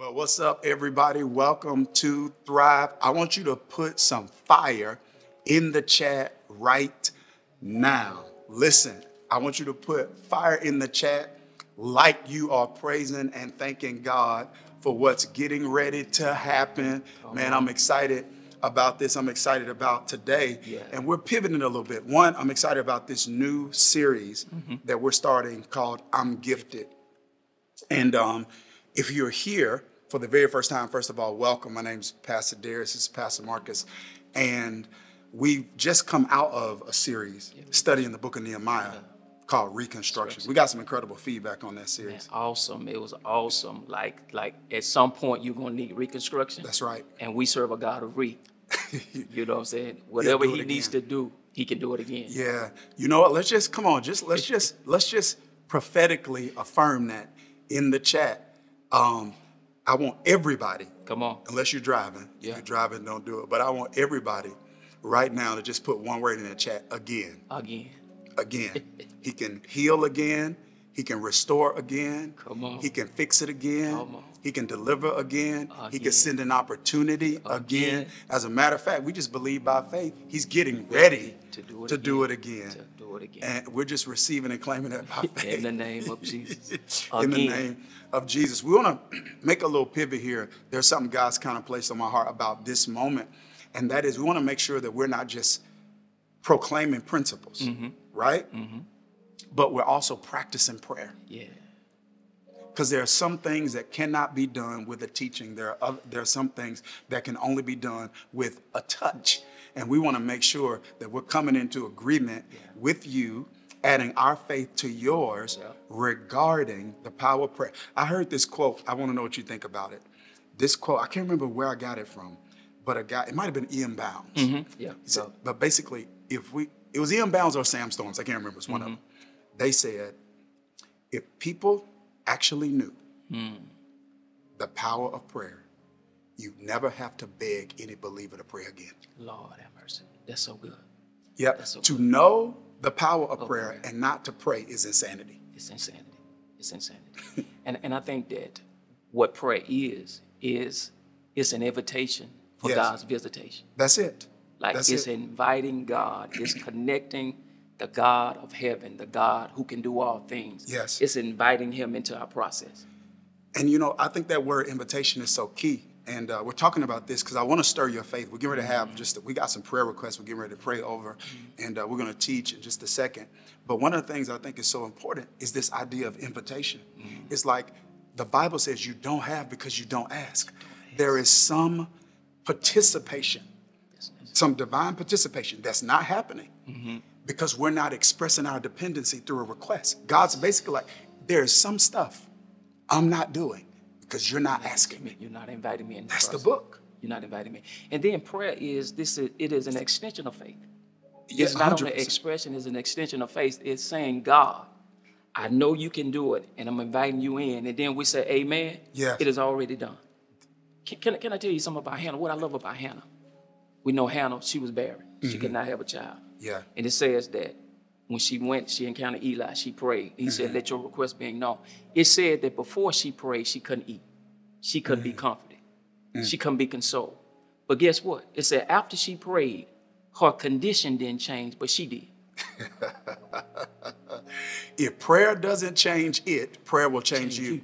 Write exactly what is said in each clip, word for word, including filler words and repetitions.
Well, what's up, everybody? Welcome to Thrive. I want you to put some fire in the chat right now. Listen, I want you to put fire in the chat like you are praising and thanking God for what's getting ready to happen. Amen. Man, I'm excited about this. I'm excited about today. Yeah. And we're pivoting a little bit. One, I'm excited about this new series mm-hmm. that we're starting called I'm Gifted. And um, if you're here for the very first time, first of all, welcome. My name's Pastor Darius, this is Pastor Marcus. And we've just come out of a series yeah. studying the book of Nehemiah yeah. called Reconstruction. We got some incredible feedback on that series. Man, awesome. It was awesome. Like, like at some point you're going to need reconstruction. That's right. And we serve a God of re. You know what I'm saying? Whatever he again. needs to do, he can do it again. Yeah. You know what? Let's just, come on, just, let's just, let's just prophetically affirm that in the chat. Um, I want everybody, come on, unless you're driving, yeah. if you're driving, don't do it. But I want everybody right now to just put one word in the chat, again. Again. Again. He can heal again. He can restore again. Come on. He can fix it again. Come on. He can deliver again. again. He can send an opportunity again. again. As a matter of fact, we just believe by faith, he's getting ready to do it to again. Do it again. To do it again. And we're just receiving and claiming that by faith. In the name of Jesus. Again. In the name of Jesus. We want to make a little pivot here. There's something God's kind of placed on my heart about this moment. And that is, we want to make sure that we're not just proclaiming principles, mm-hmm. right? Mm-hmm. But we're also practicing prayer. Yeah. Because there are some things that cannot be done with a teaching. There are, other, there are some things that can only be done with a touch. And we want to make sure that we're coming into agreement yeah. with you, adding our faith to yours yeah. regarding the power of prayer. I heard this quote. I want to know what you think about it. This quote, I can't remember where I got it from, but a guy, it might have been E M. Bounds. Mm-hmm. Yeah. Said, so. But basically, if we, it was E M. Bounds or Sam Storms. I can't remember. It's one mm-hmm. of them. They said, if people actually knew mm. the power of prayer, you never have to beg any believer to pray again. Lord have mercy. That's so good. Yep. That's so to good. know the power of oh, prayer, prayer and not to pray is insanity. It's insanity. It's insanity. and, and I think that what prayer is, is it's an invitation for yes. God's visitation. That's it. Like That's it's it. inviting God. It's connecting the God of heaven, the God who can do all things. Yes. It's inviting him into our process. And you know, I think that word invitation is so key. And uh, we're talking about this because I want to stir your faith. We're getting ready to have just, we got some prayer requests we're getting ready to pray over. Mm-hmm. And uh, we're going to teach in just a second. But one of the things I think is so important is this idea of invitation. Mm-hmm. It's like the Bible says you don't have because you don't ask. Don't ask. There is some participation, yes, yes. some divine participation that's not happening. Mm-hmm. Because we're not expressing our dependency through a request. God's basically like, there's some stuff I'm not doing because you're not asking me. You're not inviting me in. That's the book. You're not inviting me. And then prayer is, this is, it is an extension of faith. It's not only expression, it's an extension of faith. It's saying, God, I know you can do it, and I'm inviting you in. And then we say, amen. Yes. It is already done. Can, can, can I tell you something about Hannah? What I love about Hannah. We know Hannah, she was barren. She mm-hmm. could not have a child. Yeah. And it says that when she went, she encountered Eli, she prayed. He mm-hmm. said, let your request be known. It said that before she prayed, she couldn't eat. She couldn't mm-hmm. be comforted. Mm-hmm. She couldn't be consoled. But guess what? It said after she prayed, her condition didn't change, but she did. If prayer doesn't change it, prayer will change, change you. you.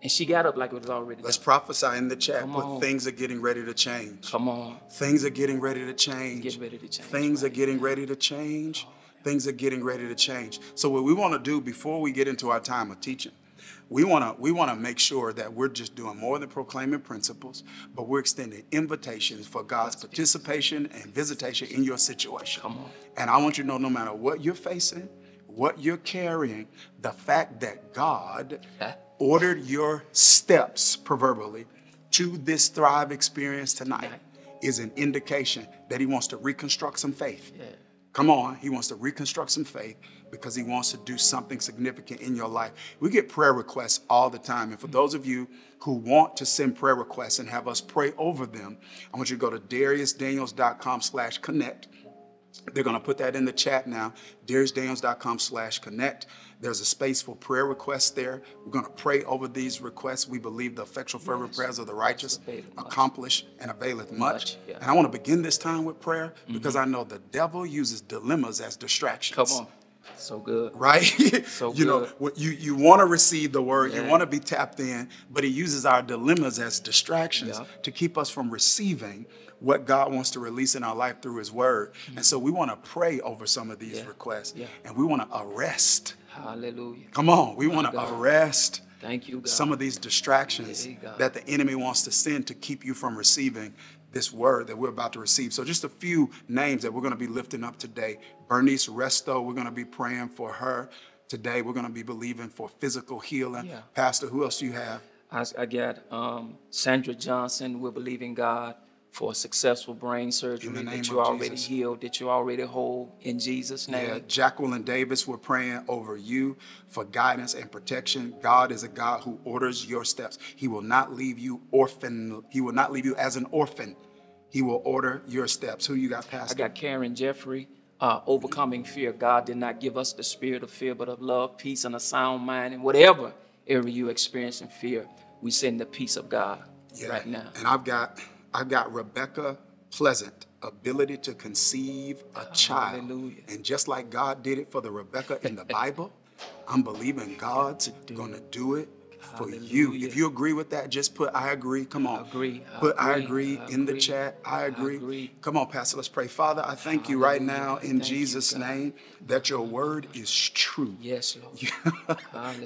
And she got up like it was already Let's done. prophesy in the chat, Come but on. things are getting ready to change. Come on. Things are getting ready to change. Get ready to change. Things right. are getting ready to change. Oh, things are getting ready to change. So what we want to do before we get into our time of teaching, we want to we want to make sure that we're just doing more than proclaiming principles, but we're extending invitations for God's participation and visitation in your situation. Come on. And I want you to know, no matter what you're facing, what you're carrying, the fact that God yeah. ordered your steps, proverbially, to this Thrive experience tonight is an indication that he wants to reconstruct some faith. Yeah. Come on, he wants to reconstruct some faith because he wants to do something significant in your life. We get prayer requests all the time. And for mm-hmm. those of you who want to send prayer requests and have us pray over them, I want you to go to darius daniels dot com slash connect. They're going to put that in the chat now, darius daniels dot com slash connect. There's a space for prayer requests there. We're going to pray over these requests. We believe the effectual fervent prayers of the righteous accomplish and availeth much. much yeah. And I want to begin this time with prayer mm-hmm. because I know the devil uses dilemmas as distractions. Come on. So good. Right? So you good. know, you, you want to receive the word, yeah. you want to be tapped in, but he uses our dilemmas as distractions yeah. to keep us from receiving what God wants to release in our life through his word. Mm-hmm. And so we want to pray over some of these yeah. requests yeah. and we want to arrest. Hallelujah. Come on. We want to arrest Thank you, God. some of these distractions hey, that the enemy wants to send to keep you from receiving this word that we're about to receive. So just a few names that we're going to be lifting up today. Bernice Resto, we're going to be praying for her today. We're going to be believing for physical healing. Yeah. Pastor, who else do you have? I, I got um, Sandra Johnson. We're believing God for successful brain surgery that you already Jesus. healed, that you already whole in Jesus' name. Yeah, Jacqueline Davis, we're praying over you for guidance and protection. God is a God who orders your steps. He will not leave you orphan. He will not leave you as an orphan. He will order your steps. Who you got, Pastor? I got Karen Jeffrey, uh, overcoming fear. God did not give us the spirit of fear, but of love, peace, and a sound mind. And whatever area you experience in fear, we send the peace of God yeah. right now. And I've got... I've got Rebecca Pleasant, ability to conceive a oh, child. Hallelujah. And just like God did it for the Rebecca in the Bible, I'm believing God's going to do it for hallelujah. you. If you agree with that, just put I agree. Come on. I agree. I put agree. I agree I in agree. the chat. I agree. I agree. Come on, Pastor. Let's pray. Father, I thank hallelujah. you right now in thank Jesus' you, name that your word is true. Yes, Lord.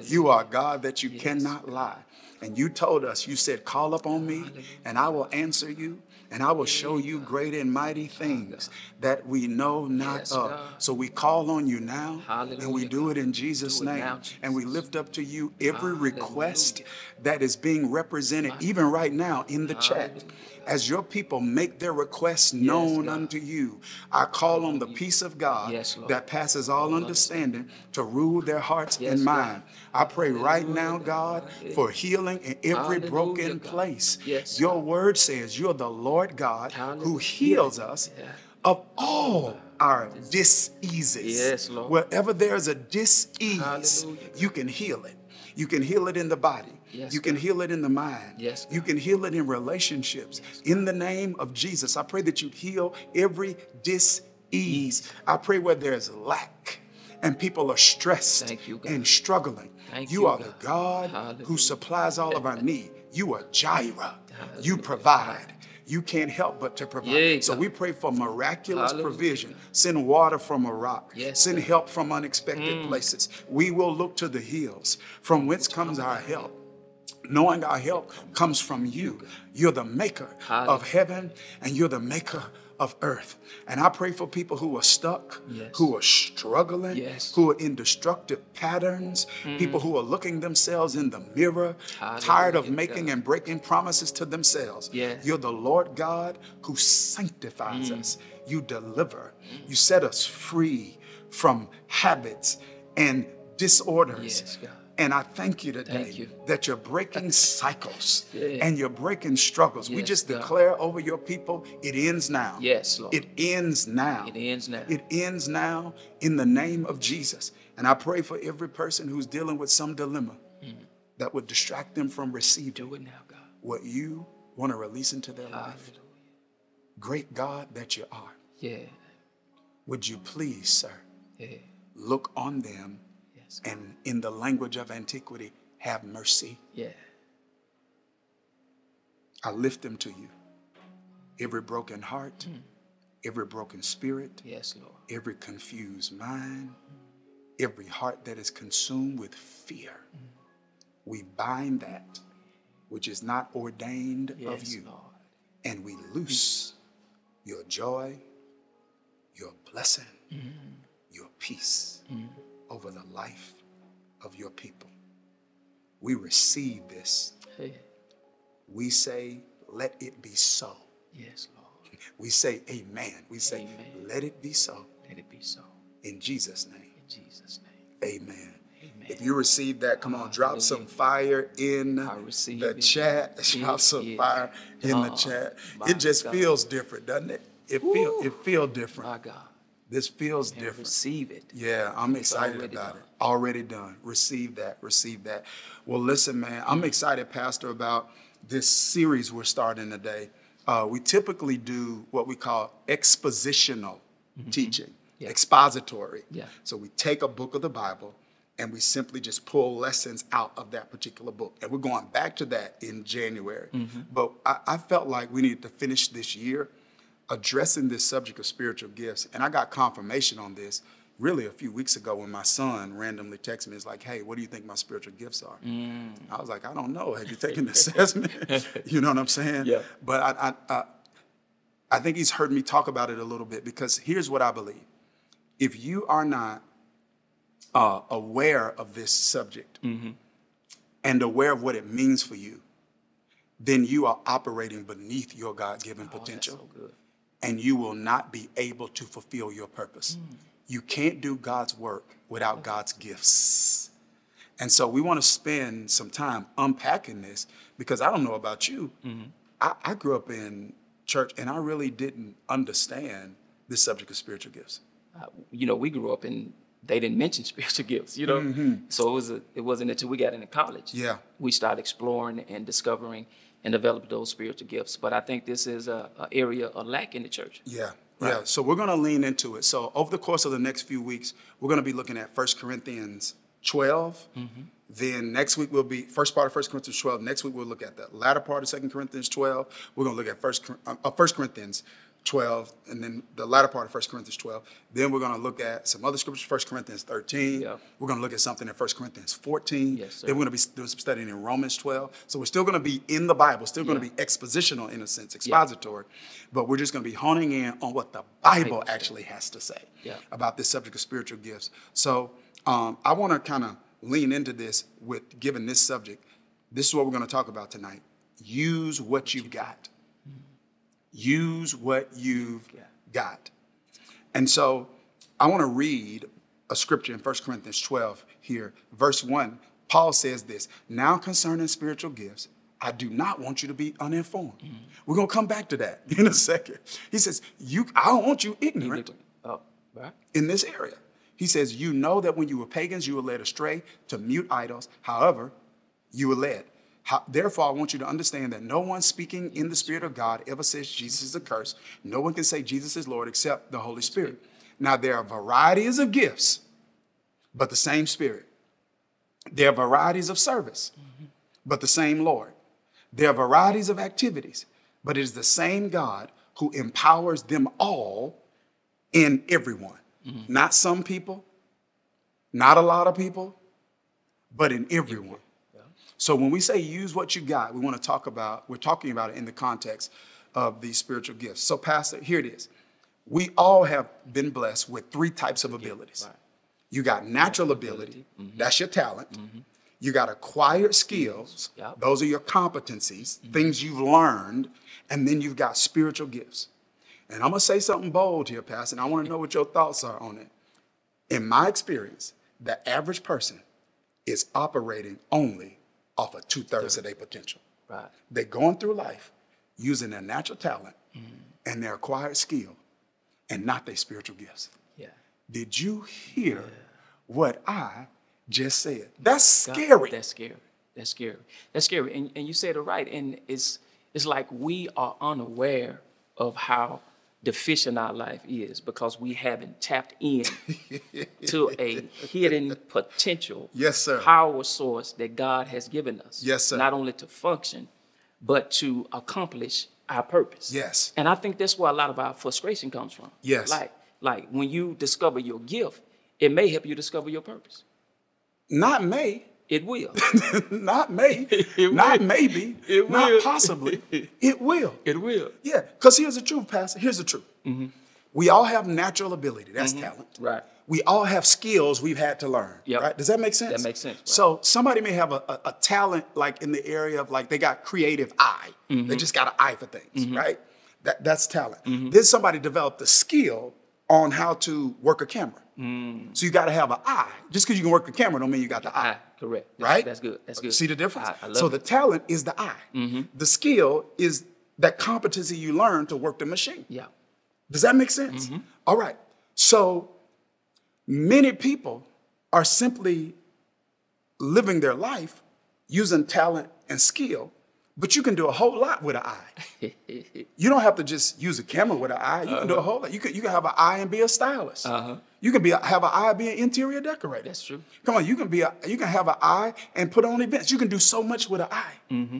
You are God that you yes. cannot lie. And you told us, you said, call upon me and I will answer you and I will show you great and mighty things that we know not yes, of. God. So we call on you now hallelujah. and we do it in Jesus' name. Now, Jesus. And we lift up to you every hallelujah. request that is being represented hallelujah. even right now in the hallelujah. chat. As your people make their requests known yes, unto you, I call on the peace of God yes, that passes all understanding to rule their hearts yes, and mind. I pray hallelujah. right now, God, for healing in every hallelujah, broken God. place. Yes, your word says you're the Lord God hallelujah. who heals us yeah. of all our diseases. Yes, Lord. Wherever there's a disease, hallelujah. you can heal it. You can heal it in the body. Yes, you can God. heal it in the mind. Yes, you can heal it in relationships. Yes, in the name of Jesus, I pray that you heal every dis-ease. I pray where there is lack and people are stressed Thank you, God. and struggling. Thank you, you are God. the God Hallelujah. who supplies all of our need. You are Jireh. Hallelujah. You provide. You can't help but to provide. Yeah, so we pray for miraculous hallelujah. provision. Send water from a rock. Yes, Send God. help from unexpected mm. places. We will look to the hills from whence comes our help. Knowing our help comes from you. You're the maker of heaven and you're the maker of earth. And I pray for people who are stuck, yes. who are struggling, yes. who are in destructive patterns, mm. people who are looking themselves in the mirror, hallelujah. tired of making God. and breaking promises to themselves. Yes. You're the Lord God who sanctifies mm. us. You deliver. Mm. You set us free from habits and disorders. Yes, God. And I thank you today thank you. that you're breaking cycles yeah, yeah. and you're breaking struggles. Yes, we just God. declare over your people, it ends now. Yes, Lord. It ends now. It ends now. It ends now in the name of Jesus. And I pray for every person who's dealing with some dilemma mm. that would distract them from receiving Do it now, God. what you want to release into their Hallelujah. life. Great God that you are. Yeah. Would you please, sir, yeah. look on them and in the language of antiquity, have mercy. Yeah. I lift them to you. Every broken heart, mm. every broken spirit, yes, Lord. every confused mind, mm. every heart that is consumed with fear. Mm. We bind that which is not ordained yes, of you. Lord. And we loose mm. your joy, your blessing, mm. your peace. Mm. over the life of your people. We receive this. Hey. We say, let it be so. Yes, Lord. We say, amen. We say, amen. let it be so. Let it be so. In Jesus' name. In Jesus' name. Amen. Amen. If you receive that, come on, drop Hallelujah. some fire in the it. chat. Drop some it. fire in oh, the chat. It just God. feels different, doesn't it? It feels it feel different. My God. This feels and different. Receive it. Yeah, I'm it's excited about done. it. Already done. Receive that. Receive that. Well, listen, man, I'm excited, Pastor, about this series we're starting today. Uh, we typically do what we call expositional mm-hmm. teaching, yeah. expository. Yeah. So we take a book of the Bible and we simply just pull lessons out of that particular book. And we're going back to that in January. Mm-hmm. But I, I felt like we needed to finish this year addressing this subject of spiritual gifts. And I got confirmation on this really a few weeks ago when my son randomly texted me. It's like, hey, what do you think my spiritual gifts are? Mm. I was like, I don't know. Have you taken an assessment? You know what I'm saying? Yeah. But I, I, I, I think he's heard me talk about it a little bit, because here's what I believe. If you are not uh, aware of this subject mm-hmm. and aware of what it means for you, then you are operating beneath your God-given oh, potential. That's so good. And you will not be able to fulfill your purpose. Mm. You can't do God's work without okay. God's gifts. And so we want to spend some time unpacking this, because I don't know about you. Mm-hmm. I, I grew up in church and I really didn't understand the subject of spiritual gifts. Uh, you know, we grew up in, they didn't mention spiritual gifts, you know? Mm-hmm. So it was a, it wasn't until we got into college. Yeah. We started exploring and discovering and develop those spiritual gifts. But I think this is a, a area of lack in the church. Yeah, right? Yeah. So we're going to lean into it. So over the course of the next few weeks, we're going to be looking at First Corinthians twelve. Mm-hmm. Then next week will be first part of First Corinthians twelve. Next week we'll look at the latter part of Second Corinthians twelve. We're going to look at First Corinthians twelve and then the latter part of First Corinthians twelve. Then we're going to look at some other scriptures, First Corinthians thirteen. Yeah. We're going to look at something in First Corinthians fourteen. Yes, sir. Then we're going to be doing some studying in Romans twelve. So we're still going to be in the Bible, still going yeah. to be expositional in a sense, expository, yeah. but we're just going to be honing in on what the Bible actually has to say yeah. about this subject of spiritual gifts. So um, I want to kind of lean into this with giving this subject. This is what we're going to talk about tonight. Use what you've got. Use what you've got. And so I want to read a scripture in First Corinthians twelve here. Verse one, Paul says this, now concerning spiritual gifts, I do not want you to be uninformed. Mm-hmm. We're going to come back to that in a second. He says, "You, I don't want you ignorant oh, right. in this area." He says, you know that when you were pagans, you were led astray to mute idols. However, you were led. How, therefore, I want you to understand that no one speaking in the Spirit of God ever says Jesus is accursed. No one can say Jesus is Lord except the Holy Spirit. Now, there are varieties of gifts, but the same Spirit. There are varieties of service, but the same Lord. There are varieties of activities, but it is the same God who empowers them all in everyone. Mm-hmm. Not some people, not a lot of people, but in everyone. So when we say use what you got, we want to talk about, we're talking about it in the context of these spiritual gifts. So Pastor, here it is. We all have been blessed with three types of abilities. Right. You got natural, natural ability, ability. Mm-hmm. That's your talent. Mm-hmm. You got acquired skills, yep. Those are your competencies, mm-hmm. things you've learned, and then you've got spiritual gifts. And I'm going to say something bold here, Pastor, and I want to know what your thoughts are on it. In my experience, the average person is operating only off of two-thirds of their potential. Right. They're going through life using their natural talent mm. and their acquired skill and not their spiritual gifts. Yeah. Did you hear yeah. what I just said? That's God, scary. That's scary. That's scary. That's scary. And, and you said it right. And it's, it's like we are unaware of how deficient our life is because we haven't tapped in to a hidden potential yes, sir. power source that God has given us. Yes, sir. Not only to function, but to accomplish our purpose. Yes. And I think that's where a lot of our frustration comes from. Yes. Like, like when you discover your gift, it may help you discover your purpose. Not may. It will. Not may. It not will. Maybe. It not will. Possibly. It will. It will. Yeah. Because here's the truth, Pastor. Here's the truth. Mm-hmm. We all have natural ability. That's mm-hmm. talent. Right. We all have skills we've had to learn. Yep. Right. Does that make sense? That makes sense. Right. So somebody may have a, a, a talent like in the area of like they got creative eye. Mm-hmm. They just got an eye for things. Mm-hmm. Right. That, that's talent. Mm-hmm. Then somebody developed a skill on how to work a camera. Mm. So you got to have an eye. Just because you can work the camera don't mean you got the eye. eye. Correct. That's, right? That's good. That's good. See the difference? I, I love so it. The talent is the eye. Mm-hmm. The skill is that competency you learn to work the machine. Yeah. Does that make sense? Mm-hmm. All right. So many people are simply living their life using talent and skill, but you can do a whole lot with an eye. You don't have to just use a camera with an eye. You uh-huh. can do a whole lot. You can, you can have an eye and be a stylist. Uh-huh. You can be a, have an eye and be an interior decorator. That's true. Come on, you can be a, you can have an eye and put on events. You can do so much with an eye. Mm-hmm.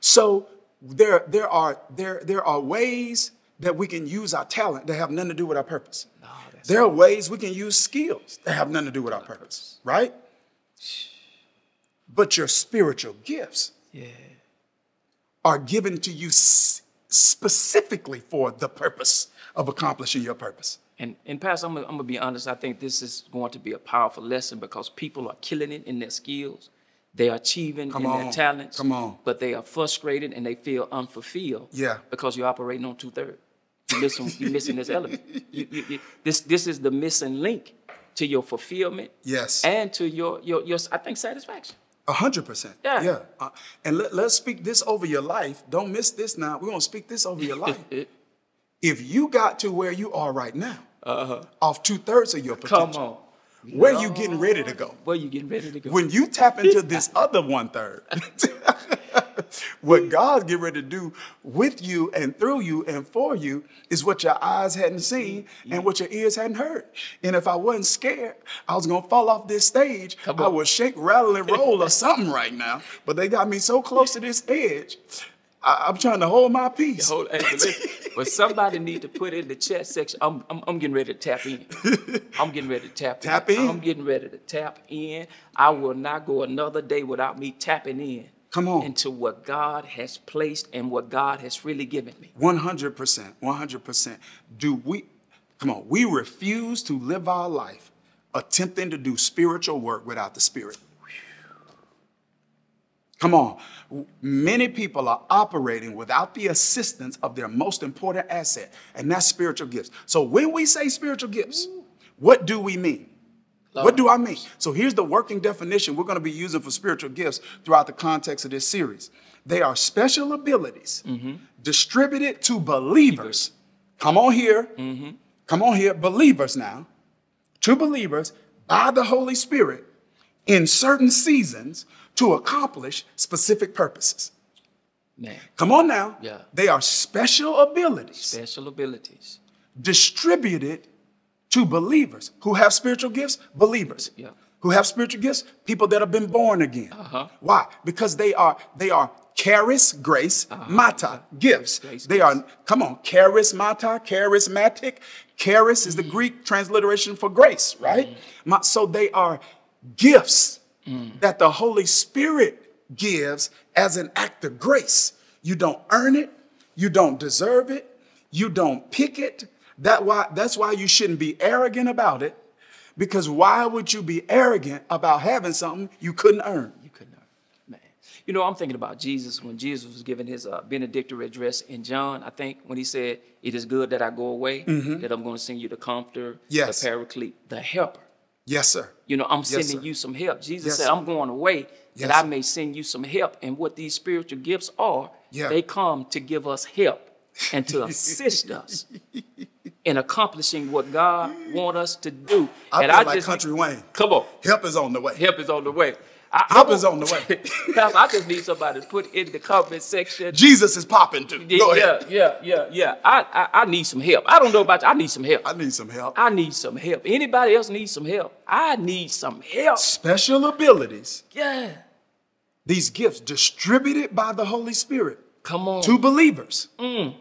So there there are there there are ways that we can use our talent that have nothing to do with our purpose. No, there are ways we can use skills that have nothing to do with our purpose, right? But your spiritual gifts yeah. are given to you specifically for the purpose of accomplishing your purpose. And, and Pastor, I'm going to be honest. I think this is going to be a powerful lesson because people are killing it in their skills. They are achieving come in on, their talents. Come on. But they are frustrated and they feel unfulfilled yeah. because you're operating on two-thirds. You're missing, you're missing this element. You, you, you, this, this is the missing link to your fulfillment yes. and to your, your, your, I think, satisfaction. A hundred percent. Yeah. yeah. Uh, and let, let's speak this over your life. Don't miss this now. We're going to speak this over your life. If you got to where you are right now, uh-huh. off two-thirds of your potential. Come on. Where no. you getting ready to go? Where you getting ready to go? When you tap into this other one third, what God's getting ready to do with you and through you and for you is what your eyes hadn't seen yeah. and what your ears hadn't heard. And if I wasn't scared, I was going to fall off this stage. I would shake, rattle, and roll or something right now. But they got me so close to this edge. I, I'm trying to hold my peace. Hold, hey, but, listen, but somebody need to put in the chat section. I'm, I'm, I'm getting ready to tap in. I'm getting ready to tap, tap in. in. I'm getting ready to tap in. I will not go another day without me tapping in. Come on. Into what God has placed and what God has really given me. one hundred percent. one hundred percent. Do we, come on, we refuse to live our life attempting to do spiritual work without the Spirit. Come on. Many people are operating without the assistance of their most important asset, and that's spiritual gifts. So when we say spiritual gifts, what do we mean? Love what do I mean? So here's the working definition we're going to be using for spiritual gifts throughout the context of this series. They are special abilities mm-hmm. distributed to believers. Come on here. Mm-hmm. Come on here. Believers now. To believers by the Holy Spirit in certain seasons to accomplish specific purposes. Man. Come on now. Yeah. They are special abilities. Special abilities. Distributed to believers who have spiritual gifts, believers. Yeah. Who have spiritual gifts, people that have been born again. Uh-huh. Why? Because they are, they are charis, grace, uh-huh. mata, uh-huh. gifts. Grace, they grace. Are, come on, charis, mata, charismatic. Charis mm-hmm. is the Greek transliteration for grace, right? Mm-hmm. So they are gifts mm. that the Holy Spirit gives as an act of grace. You don't earn it. You don't deserve it. You don't pick it. That why, that's why you shouldn't be arrogant about it, because why would you be arrogant about having something you couldn't earn? You couldn't earn, man. You know, I'm thinking about Jesus when Jesus was giving his uh, benedictory address in John, I think, when he said, it is good that I go away, mm-hmm. that I'm going to send you the comforter, yes. the paraclete, the helper. Yes, sir. You know, I'm sending yes, you some help. Jesus yes, said, I'm going away yes, that I may send you some help. And what these spiritual gifts are, yeah. they come to give us help and to assist us in accomplishing what God wants us to do. I and feel I like just, Country Wayne. Come on. Help is on the way. Help is on the way. I, help I is on the way. I just need somebody to put in the comment section. Jesus is popping too. Yeah, Go ahead. yeah, yeah, yeah. I, I I need some help. I don't know about you. I need some help. I need some help. I need some help. Anybody else needs some help? I need some help. Special abilities. Yeah. These gifts distributed by the Holy Spirit. Come on. To believers. Mm.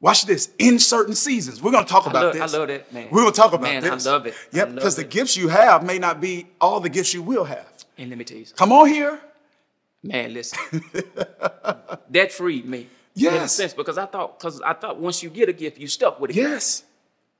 Watch this, in certain seasons. We're going to talk about I love, this. I love that, man. We're going to talk about man, this. I love it. Yep, because the gifts you have may not be all the gifts you will have. And let me tell you something. Come on here. Man, listen. That freed me. Yes. In a sense, because I thought, because I thought once you get a gift, you stuck with it. Yes.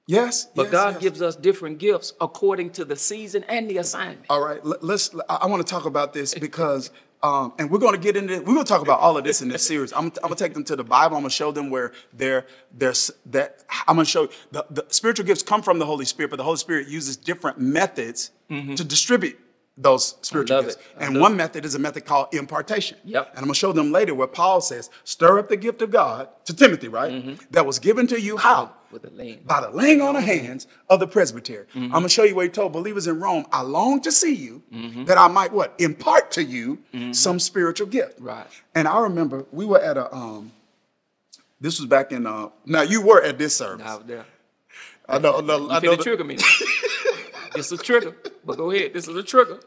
Yes. But yes, God yes. gives us different gifts according to the season and the assignment. All right. Let's, I want to talk about this because Um, and we're going to get into it. We're going to talk about all of this in this series. I'm, I'm going to take them to the Bible. I'm going to show them where they're, they're that I'm going to show the, the spiritual gifts come from the Holy Spirit, but the Holy Spirit uses different methods mm-hmm. to distribute those spiritual gifts. And one method is a method called impartation. Yep. And I'm going to show them later where Paul says, stir up the gift of God to Timothy, right? Mm-hmm. That was given to you how? With the laying. By the laying on of hands of the presbytery. Mm-hmm. I'm going to show you where he told believers in Rome, I long to see you, mm-hmm. that I might what? Impart to you mm-hmm. some spiritual gift. Right. And I remember we were at a, um, this was back in, uh, now you were at this service. Now, yeah. I know, I know, you I know the trigger me. It's a trigger, but go ahead. This is a trigger.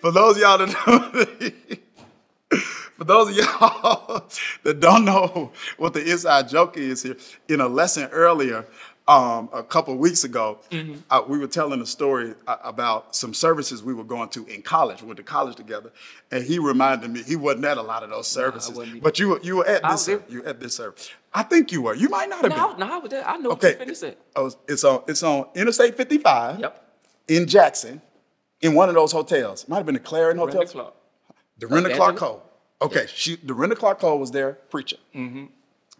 For those of y'all that know, for those of y'all that don't know what the inside joke is here, in a lesson earlier, um, a couple of weeks ago, mm-hmm. I, we were telling a story about some services we were going to in college. We went to college together, and he reminded me he wasn't at a lot of those services. No, but you were you were at this service. You were at this service. I think you were. You might not have no, been. No, I was there. I know. Okay, what you finished it. It's on. It's on Interstate fifty-five. Yep. In Jackson, in one of those hotels. Might have been the Clarion Hotel. Clark. Dorinda oh, Clark Cole. Okay, yeah. she, Dorinda Clark Cole was there preaching. Mm-hmm.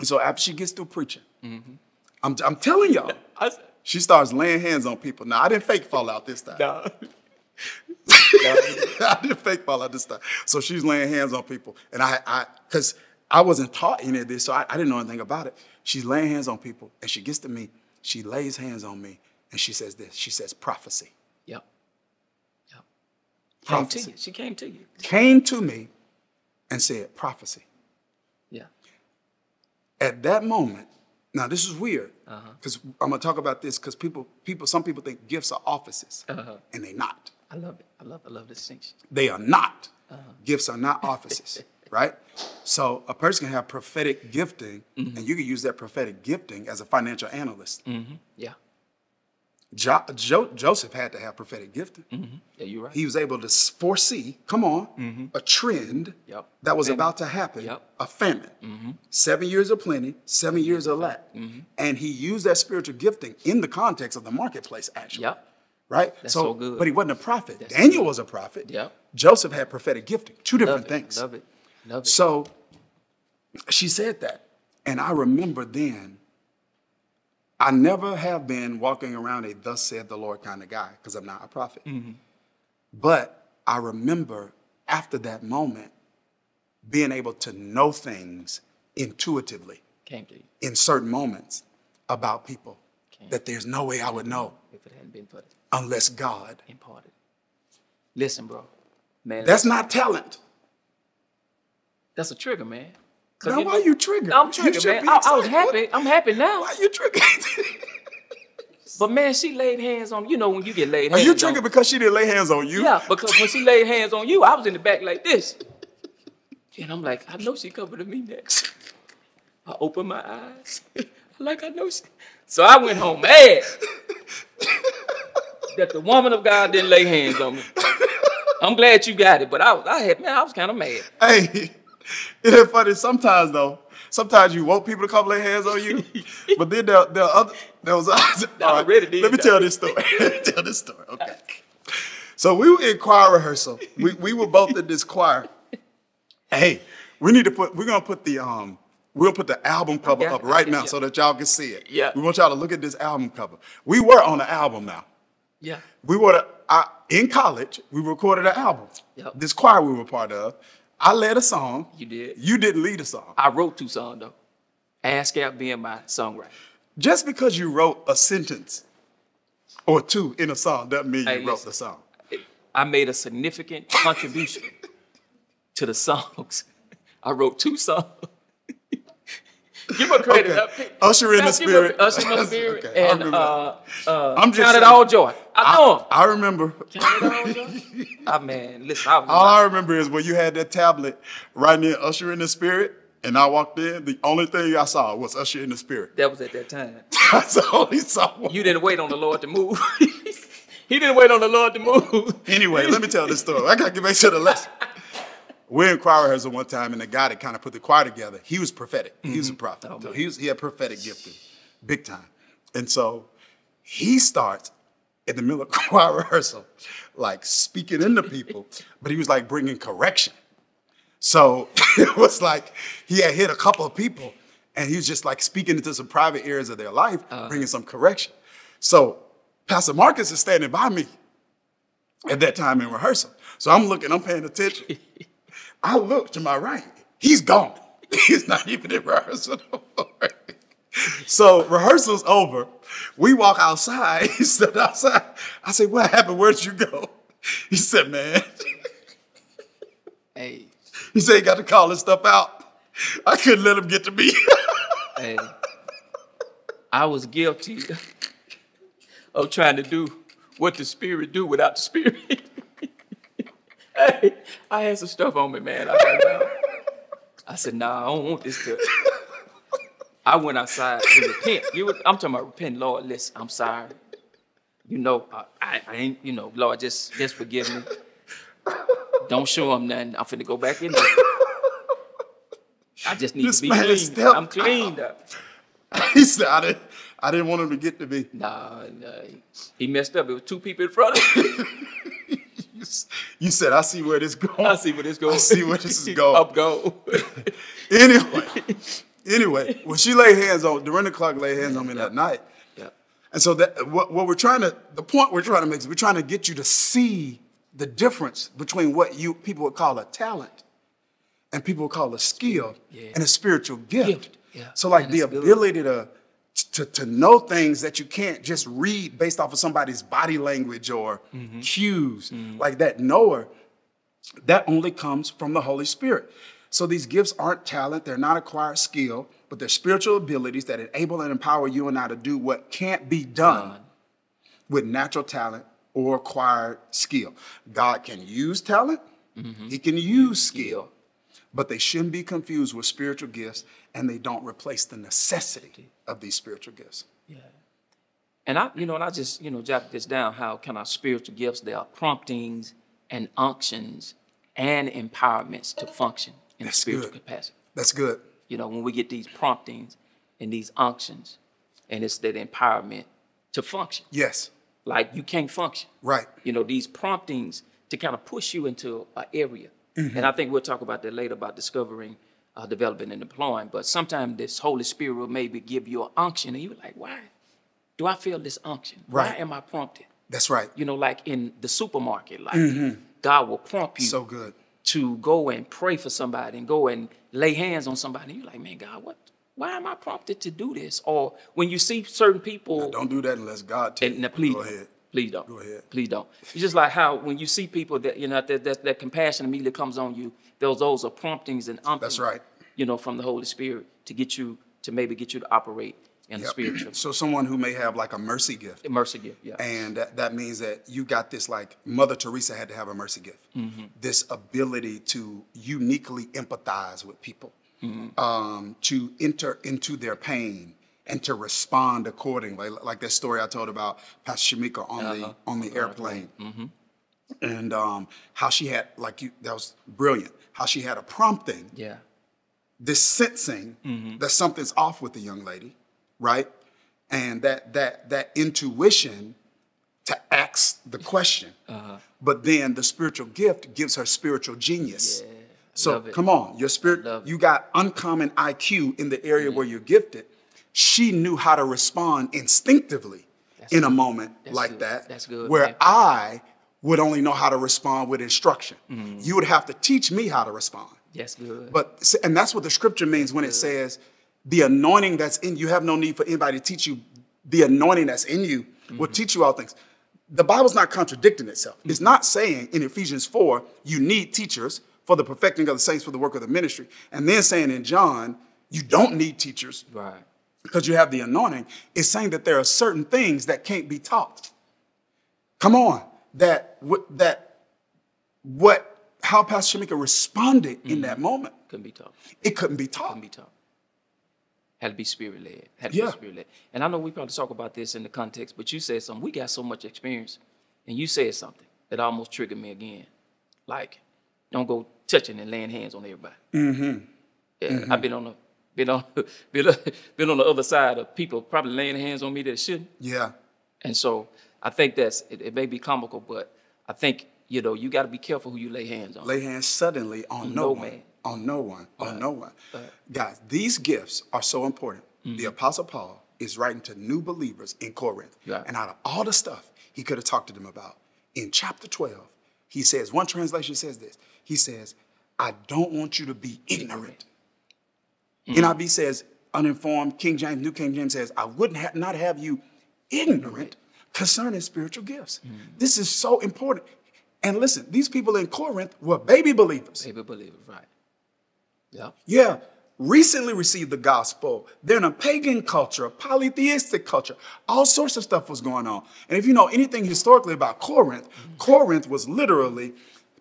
And so after she gets through preaching, mm-hmm. I'm, I'm telling y'all, she starts laying hands on people. Now, I didn't fake fall out this time. No. I didn't fake fall out this time. So she's laying hands on people. And I, I, because I wasn't taught any of this, so I, I didn't know anything about it. She's laying hands on people, and she gets to me. She lays hands on me. And she says this. She says prophecy. Yep. Yep. Prophecy. Came to you. She came to you. Came to me and said prophecy. Yeah. At that moment, now this is weird, because uh-huh. I'm gonna talk about this because people, people, some people think gifts are offices, uh-huh. and they're not. I love it. I love, I love this distinction. They are not. Uh-huh. Gifts are not offices, right? So a person can have prophetic gifting, mm-hmm. and you can use that prophetic gifting as a financial analyst. Mm-hmm. Yeah. Jo jo Joseph had to have prophetic gifting. Mm-hmm. Yeah, you're right. He was able to foresee, come on, mm-hmm. a trend yep. that was famine. about to happen, yep. a famine. Mm-hmm. Seven years of plenty, seven mm-hmm. years of lack. Mm-hmm. And he used that spiritual gifting in the context of the marketplace, actually. Yep. Right? That's so, so good. But he wasn't a prophet. That's Daniel so was a prophet. Yep. Joseph had prophetic gifting. Two different Love things. Love it. Love it. So she said that. And I remember then, I never have been walking around a thus said the Lord kind of guy because I'm not a prophet. Mm-hmm. But I remember after that moment being able to know things intuitively Came to you. in certain moments about people Came. that there's no way I would know if it hadn't been for it. Unless God imparted. Listen, bro. Man, that's listen. not talent. That's a trigger, man. Now, why are you triggered? I'm triggered, man. I, I was happy. I'm happy now. Why are you triggered? But, man, she laid hands on, you know, when you get laid hands on. Are you triggered on, because she didn't lay hands on you? Yeah, because when she laid hands on you, I was in the back like this. And I'm like, I know she coming to me next. I opened my eyes. Like, I know she. So I went home mad that the woman of God didn't lay hands on me. I'm glad you got it, but I was, I had, man, I was kind of mad. Hey. It is funny sometimes though. Sometimes you want people to come lay hands on you, but then there, there are other. There was. Other, all right, did, let me tell this story. Let me tell this story. Okay. So we were in choir rehearsal. We we were both in this choir. Hey, we need to put. We're gonna put the um. We're gonna put the album cover up right now so that y'all can see it. Yeah. We want y'all to look at this album cover. We were on the album now. Yeah. We were to, I, in college. We recorded an album. Yep. This choir we were part of. I led a song. You did. You didn't lead a song. I wrote two songs, though. ASCAP being my songwriter. Just because you wrote a sentence or two in a song doesn't mean hey, you wrote listen, the song. I made a significant contribution to the songs. I wrote two songs. Give her credit. Okay. Up. Usher in now, the spirit. A, usher in the spirit. Okay, and uh, uh, I'm just count it all joy. I know. I, I remember. Count it all joy. I man, listen. I all not. I remember is when you had that tablet right near Usher in the Spirit, and I walked in. The only thing I saw was Usher in the Spirit. That was at that time. That's the only song. You didn't wait on the Lord to move. He didn't wait on the Lord to move. Anyway, let me tell this story. I gotta get back to the lesson. We're in choir rehearsal one time, and the guy that kind of put the choir together, he was prophetic. Mm-hmm. He was a prophet. Oh, so he, was, he had prophetic gifting, big time. And so he starts in the middle of choir rehearsal, like speaking into people, but he was like bringing correction. So it was like he had hit a couple of people, and he was just like speaking into some private areas of their life, uh-huh. bringing some correction. So Pastor Marcus is standing by me, at that time in rehearsal. So I'm looking, I'm paying attention. I look to my right. He's gone. He's not even in rehearsal no more. So rehearsal's over. We walk outside. He stepped outside. I said, what happened? Where'd you go? He said, man. Hey. He said he got to call his stuff out. I couldn't let him get to me. Hey. I was guilty of trying to do what the Spirit do without the Spirit. Hey, I had some stuff on me, man. I, got down. I said, nah, I don't want this stuff. I went outside to repent. You were, I'm talking about repent, Lord, listen, I'm sorry. You know, I, I, I ain't, you know, Lord, just, just forgive me. Don't show him nothing. I'm finna go back in there. I just need this to be clean. I'm cleaned up. He said, I didn't, I didn't want him to get to me. Nah, nah, he messed up. It was two people in front of him. you, you said, I see where this going. I see where this going. I see where this is going. Up go. anyway, anyway, when she laid hands on, Dorinda Clark laid hands on me yep. that night. Yep. And so that what, what we're trying to, the point we're trying to make is we're trying to get you to see the difference between what you people would call a talent and people would call a skill yeah. and a spiritual gift. gift. Yeah. So like and the ability to, to, to know things that you can't just read based off of somebody's body language or mm-hmm. cues, mm-hmm. like that knower, that only comes from the Holy Spirit. So these gifts aren't talent, they're not acquired skill, but they're spiritual abilities that enable and empower you and I to do what can't be done God. with natural talent or acquired skill. God can use talent, mm-hmm. he can use skill, but they shouldn't be confused with spiritual gifts, and they don't replace the necessity of these spiritual gifts. Yeah. And I, you know, and I just, you know, jot this down, how can our spiritual gifts, they are promptings and unctions and empowerments to function in That's spiritual good. capacity. That's good. You know, when we get these promptings and these unctions, and it's that empowerment to function. Yes. Like you can't function. Right. You know, these promptings to kind of push you into an area. Mm-hmm. And I think we'll talk about that later about discovering, uh, developing, and deploying. But sometimes this Holy Spirit will maybe give you an unction, and you're like, why do I feel this unction? Right. Why am I prompted? That's right. You know, like in the supermarket, like mm-hmm. God will prompt you so good. to go and pray for somebody and go and lay hands on somebody. And you're like, man, God, what? Why am I prompted to do this? Or when you see certain people. Now, don't do that unless God tells you. Please. Go ahead. Please don't. Go ahead. Please don't. It's just like how when you see people that, you know, that, that, that compassion immediately comes on you. Those, those are promptings and umptings. That's right. You know, from the Holy Spirit to get you, to maybe get you to operate in yep. the spiritual. So someone who may have like a mercy gift. A mercy gift, yeah. And that, that means that you got this, like Mother Teresa had to have a mercy gift. Mm-hmm. This ability to uniquely empathize with people, mm-hmm. um, to enter into their pain, and to respond accordingly, like that story I told about Pastor Shameka on uh-huh. the on the airplane, mm-hmm. and um, how she had like you that was brilliant. How she had a prompting, yeah, this sensing mm-hmm. that something's off with the young lady, right? And that that that intuition to ask the question, uh-huh. but then the spiritual gift gives her spiritual genius. Yeah. So come on, your spirit, you got uncommon I Q in the area mm-hmm. where you're gifted. She knew how to respond instinctively That's in good. a moment That's like good. that, That's good. where yeah. I would only know how to respond with instruction. Mm-hmm. You would have to teach me how to respond. That's good. But, and that's what the scripture means that's when good. it says, the anointing that's in you, have no need for anybody to teach you. The anointing that's in you mm-hmm. will teach you all things. The Bible's not contradicting itself. Mm-hmm. It's not saying in Ephesians four, you need teachers for the perfecting of the saints for the work of the ministry. And then saying in John, you don't need teachers. Right. Because you have the anointing, it's saying that there are certain things that can't be taught. Come on, that what that what how Pastor Shameka responded mm-hmm. in that moment couldn't be taught. It couldn't be taught. Couldn't be taught. Had to be spirit led. Had to yeah. be spirit led. And I know we probably talk about this in the context, but you said something. We got so much experience, and you said something that almost triggered me again. Like, don't go touching and laying hands on everybody. Mm-hmm. Yeah, mm-hmm. I've been on a. Been on, been, been on the other side of people probably laying hands on me that shouldn't. Yeah. And so I think that's, it, it may be comical, but I think, you know, you got to be careful who you lay hands on. Lay hands suddenly on no, no one. Man. On no one. Right. On no one. Right. Guys, these gifts are so important. Mm-hmm. The Apostle Paul is writing to new believers in Corinth. Right. And out of all the stuff he could have talked to them about, in chapter twelve, he says, one translation says this, he says, I don't want you to be ignorant. Mm. N I V says, uninformed. King James, New King James says, I wouldn't ha not have you ignorant concerning spiritual gifts. Mm. This is so important. And listen, these people in Corinth were baby believers. Baby believers, right. Yeah. Yeah. Recently received the gospel. They're in a pagan culture, a polytheistic culture. All sorts of stuff was going on. And if you know anything historically about Corinth, mm-hmm. Corinth was literally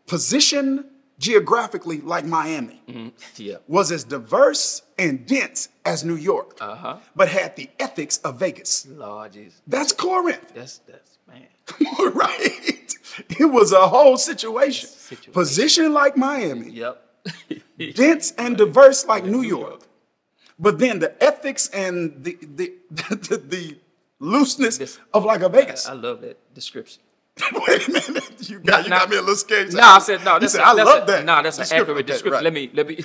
positioned geographically like Miami. Mm-hmm. Yeah. Was as diverse and dense as New York, uh-huh. but had the ethics of Vegas. Lord Jesus. That's Corinth. That's, that's man. Come on, right? It was a whole situation. situation. Positioned like Miami. Yep. Dense and diverse like New York. But then the ethics and the the, the, the looseness this, of like a Vegas. I, I love that description. Wait a minute. You got, no, you no, got me a little scared. No, I said, no, that's said, a, I that's love a, that. No, that's an accurate description. Right. Let me, let me.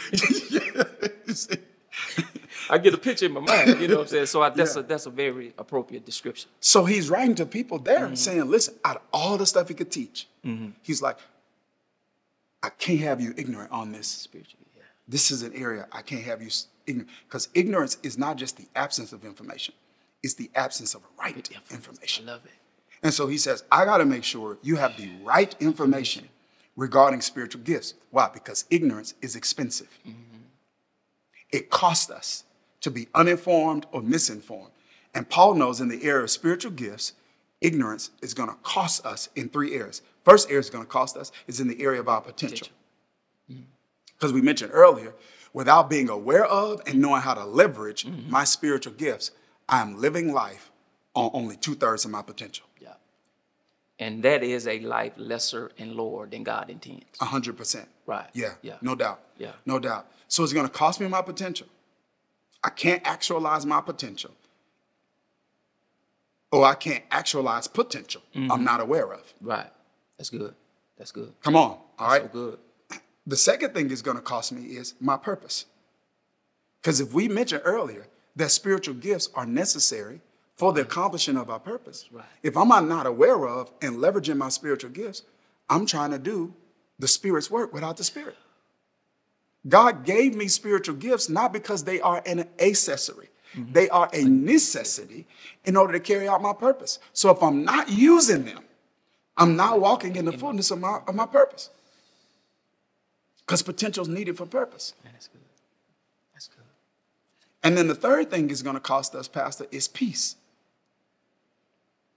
I get a picture in my mind, you know what I'm saying? So I, that's, yeah. a, that's a very appropriate description. So he's writing to people there mm-hmm. and saying, listen, out of all the stuff he could teach, mm-hmm. he's like, I can't have you ignorant on this. Spiritually, yeah. This is an area I can't have you ignorant. Because ignorance is not just the absence of information. It's the absence of right information. information. I love it. And so he says, I got to make sure you have the right information regarding spiritual gifts. Why? Because ignorance is expensive. Mm-hmm. It costs us to be uninformed or misinformed. And Paul knows in the area of spiritual gifts, ignorance is going to cost us in three areas. First area it's going to cost us is in the area of our potential. Because mm-hmm. we mentioned earlier, without being aware of and knowing how to leverage mm-hmm. my spiritual gifts, I'm living life on only two-thirds of my potential. Yeah. And that is a life lesser and lower than God intends. A hundred percent. Right. Yeah. Yeah. No doubt. Yeah. No doubt. So it's going to cost me my potential. I can't actualize my potential. Or I can't actualize potential mm-hmm. I'm not aware of. Right. That's good. That's good. Come on. All That's right. So good. The second thing it's going to cost me is my purpose. Because if we mentioned earlier that spiritual gifts are necessary for the accomplishment of our purpose, right. if I'm not aware of and leveraging my spiritual gifts, I'm trying to do the Spirit's work without the Spirit. God gave me spiritual gifts not because they are an accessory. Mm-hmm. They are a necessity in order to carry out my purpose. So if I'm not using them, I'm not walking in the fullness of my, of my purpose. Because potential is needed for purpose. Man, that's good. That's good. And then the third thing is going to cost us, Pastor, is peace.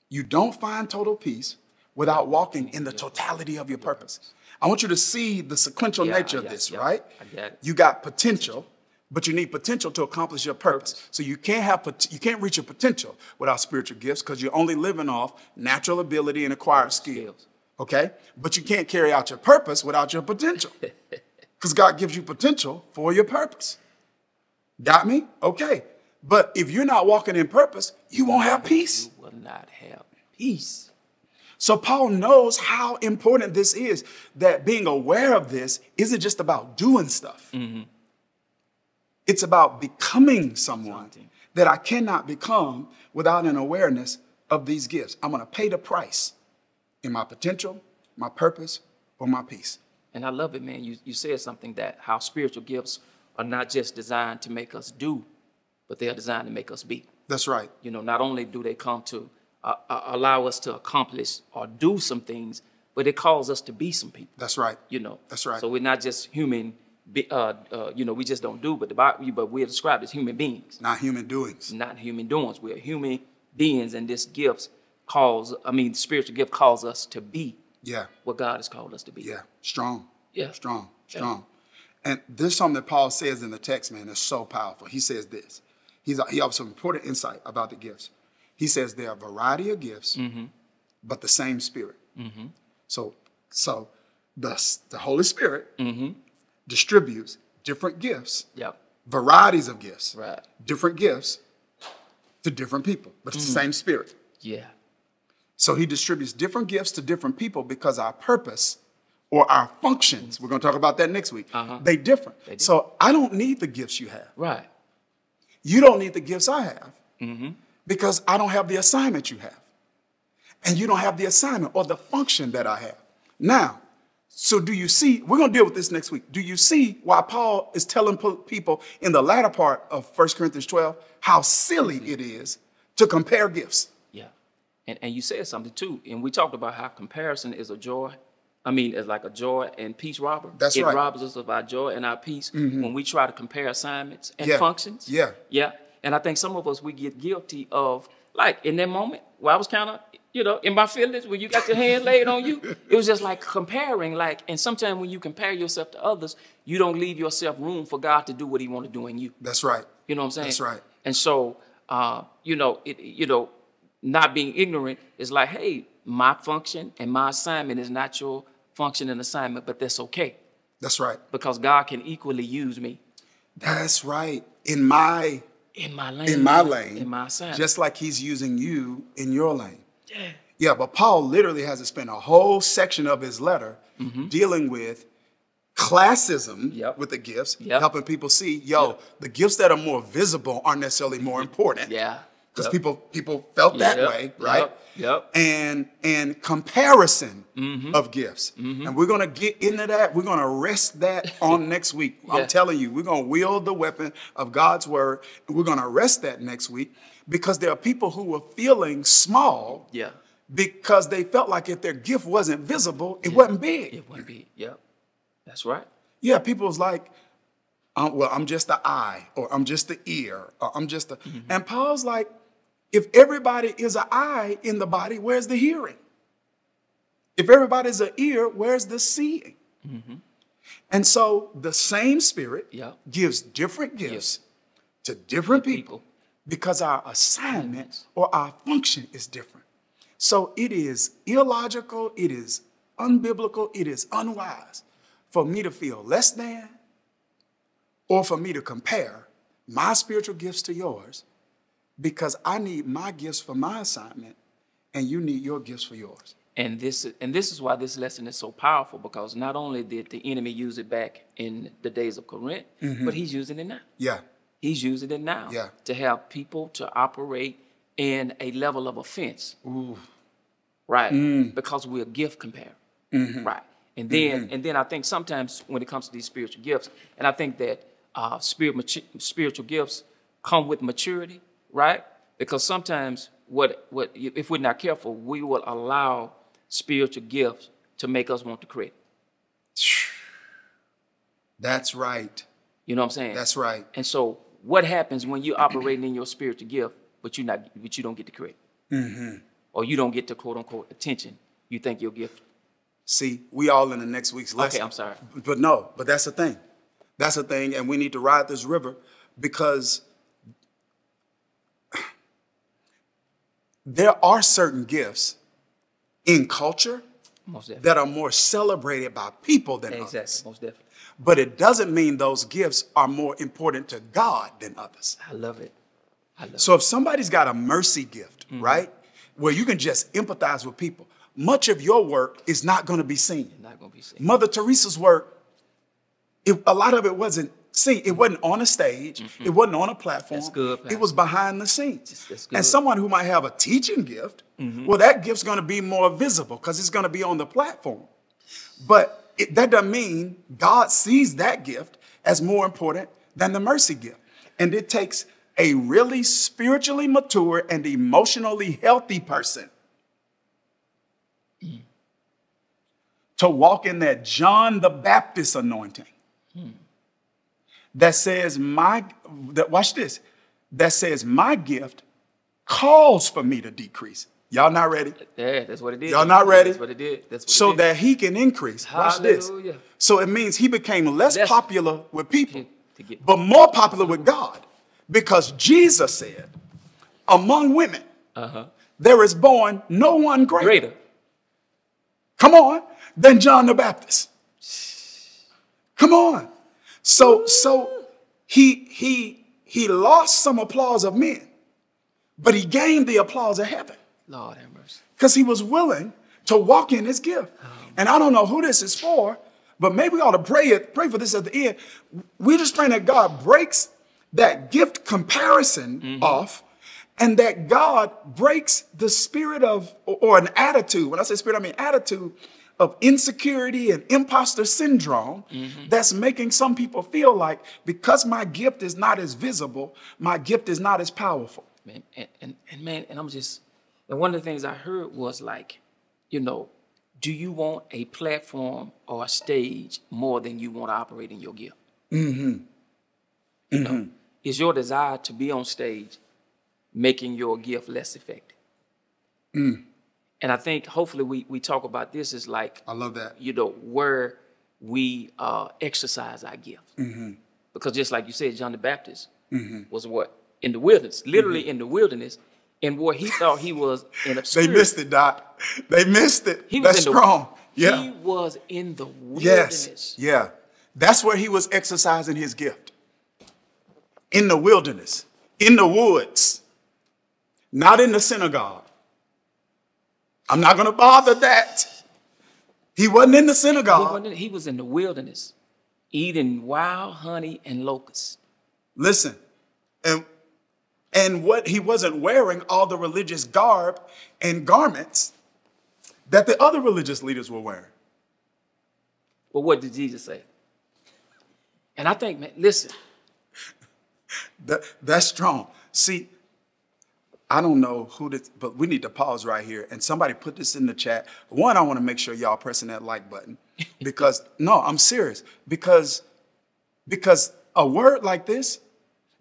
You don't find total peace without walking in the totality of your purpose. I want you to see the sequential yeah, nature of this, yeah, right? Yeah. You got potential, but you need potential to accomplish your purpose. purpose. So you can't have you can't reach your potential without spiritual gifts because you're only living off natural ability and acquired skills. skills. Okay? But you can't carry out your purpose without your potential. Because God gives you potential for your purpose. Got me? Okay. But if you're not walking in purpose, you won't have peace. You will not have peace. So Paul knows how important this is, that being aware of this isn't just about doing stuff. Mm-hmm. It's about becoming someone Something. that I cannot become without an awareness of these gifts. I'm going to pay the price in my potential, my purpose, or my peace. And I love it, man. You, you said something that how spiritual gifts are not just designed to make us do, but they are designed to make us be. That's right. You know, not only do they come to uh, uh, allow us to accomplish or do some things, but it calls us to be some people. That's right. You know. That's right. So we're not just human Be, uh, uh, you know, we just don't do, but the Bible, but we're described as human beings. Not human doings. Not human doings. We're human beings, and this gifts calls, I mean, spiritual gift calls us to be yeah. what God has called us to be. Yeah, strong. Yeah. Strong, strong. Yeah. And this is something that Paul says in the text, man, that's so powerful. He says this. He's, he offers some important insight about the gifts. He says there are a variety of gifts, mm-hmm. but the same Spirit. Mm-hmm. So, so the, the Holy Spirit... Mm-hmm. distributes different gifts, yep. varieties of gifts, right. different gifts to different people, but it's mm. the same Spirit. Yeah. So he distributes different gifts to different people because our purpose or our functions, we're going to talk about that next week, uh-huh. they differ. They do. So I don't need the gifts you have. Right. You don't need the gifts I have mm-hmm. because I don't have the assignment you have. and you don't have the assignment or the function that I have. Now, so do you see, we're going to deal with this next week. Do you see why Paul is telling people in the latter part of First Corinthians twelve how silly it is to compare gifts? Yeah. And, and you said something too. And we talked about how comparison is a joy. I mean, it's like a joy and peace robber. That's it right. It robs us of our joy and our peace mm-hmm. when we try to compare assignments and yeah. functions. Yeah. Yeah. And I think some of us, we get guilty of, like, in that moment where I was kind of, you know, in my feelings, when you got your hand laid on you, it was just like comparing, like, and sometimes when you compare yourself to others, you don't leave yourself room for God to do what he want to do in you. That's right. You know what I'm saying? That's right. And so, uh, you know, it, you know, not being ignorant is like, hey, my function and my assignment is not your function and assignment, but that's okay. That's right. Because God can equally use me. That's right. In my in my lane. In my lane. In my assignment. Just like he's using you in your lane. Yeah. Yeah, but Paul literally has to spend a whole section of his letter mm-hmm. dealing with classism yep. with the gifts, yep. helping people see, yo, yep. the gifts that are more visible aren't necessarily more important. yeah. Because yep. people people felt that yep. way, right? Yep. Yep. And and comparison mm-hmm. of gifts. Mm-hmm. And we're going to get into that. We're going to rest that on next week. Yeah. I'm telling you, we're going to wield the weapon of God's word. And we're going to rest that next week because there are people who were feeling small yeah. because they felt like if their gift wasn't visible, it yeah. wasn't big. It wasn't big. Yeah. That's right. Yeah. People was like, um, well, I'm just the eye, or I'm just the ear, or I'm just the. Mm-hmm. And Paul's like, if everybody is an eye in the body, where's the hearing? If everybody's an ear, where's the seeing? Mm-hmm. And so the same Spirit yeah. gives different gifts yeah. to different people, people because our assignment or our function is different. So it is illogical, it is unbiblical, it is unwise for me to feel less than or for me to compare my spiritual gifts to yours, because I need my gifts for my assignment and you need your gifts for yours. And this, and this is why this lesson is so powerful, because not only did the enemy use it back in the days of Corinth, mm-hmm. but he's using it now. Yeah. He's using it now yeah. to have people to operate in a level of offense. Ooh. Right. Mm. Because we're gift comparing. Mm-hmm. Right. And then, mm-hmm. and then I think sometimes when it comes to these spiritual gifts, and I think that uh, spirit, spiritual gifts come with maturity. Right? Because sometimes what what if we're not careful, we will allow spiritual gifts to make us want to credit. That's right. You know what I'm saying? That's right. And so what happens when you're operating in your spiritual gift, but you're not but you don't get the credit? Mm-hmm. Or you don't get the quote unquote attention you think you're gifted. See, we all in the next week's lesson. Okay, I'm sorry. But no, but that's the thing. That's the thing, and we need to ride this river because there are certain gifts in culture that are more celebrated by people than exactly. others. Most definitely. But it doesn't mean those gifts are more important to God than others. I love it. I love so it. If somebody's got a mercy gift, mm-hmm. right, where you can just empathize with people, much of your work is not going to be seen. It's not going to be seen. Mother Teresa's work, it, a lot of it wasn't. See, it wasn't on a stage. Mm-hmm. It wasn't on a platform. That's good, Pastor. It was behind the scenes. That's, that's good. And someone who might have a teaching gift, mm-hmm. well, that gift's going to be more visible because it's going to be on the platform. But it, that doesn't mean God sees that gift as more important than the mercy gift. And it takes a really spiritually mature and emotionally healthy person mm. to walk in that John the Baptist anointing. Mm. That says my, that, watch this, that says my gift calls for me to decrease. Y'all not ready? Yeah, that's what it did. Y'all not ready? That's what it did. That's what so it did. That he can increase. Hallelujah. Watch this. So it means he became less that's popular with people, to get, but more popular with God, because Jesus said, among women, uh-huh. there is born no one greater. greater. Come on, than John the Baptist. Come on. So, so he, he, he lost some applause of men, but he gained the applause of heaven. Lord have mercy. Because he was willing to walk in his gift. Oh, and I don't know who this is for, but maybe we ought to pray it, pray for this at the end. We're just praying that God breaks that gift comparison mm-hmm. off and that God breaks the spirit of, or an attitude, when I say spirit, I mean attitude of insecurity and imposter syndrome mm-hmm. that's making some people feel like because my gift is not as visible, my gift is not as powerful. Man, and, and, and man, and I'm just, and one of the things I heard was like, you know, do you want a platform or a stage more than you want to operate in your gift? Mm-hmm. Mm-hmm. You know, is your desire to be on stage making your gift less effective? Mm. And I think hopefully we we talk about this is like, I love that, you know, where we uh, exercise our gift. Mm-hmm. Because just like you said, John the Baptist mm-hmm. was what? In the wilderness, literally mm-hmm. in the wilderness. And where he thought he was in obscurity. They missed it, Doc. They missed it. He was That's the, strong. Yeah. He was in the wilderness. Yes. Yeah. That's where he was exercising his gift. In the wilderness. In the woods. Not in the synagogue. I'm not going to bother that. He wasn't in the synagogue. He, in, he was in the wilderness. Eating wild honey and locusts. Listen. And... And what he wasn't wearing all the religious garb and garments that the other religious leaders were wearing. But what did Jesus say? And I think, man, listen. that, that's strong. See, I don't know who did, but we need to pause right here. And somebody put this in the chat. One, I want to make sure y'all pressing that like button. Because, no, I'm serious. Because, because a word like this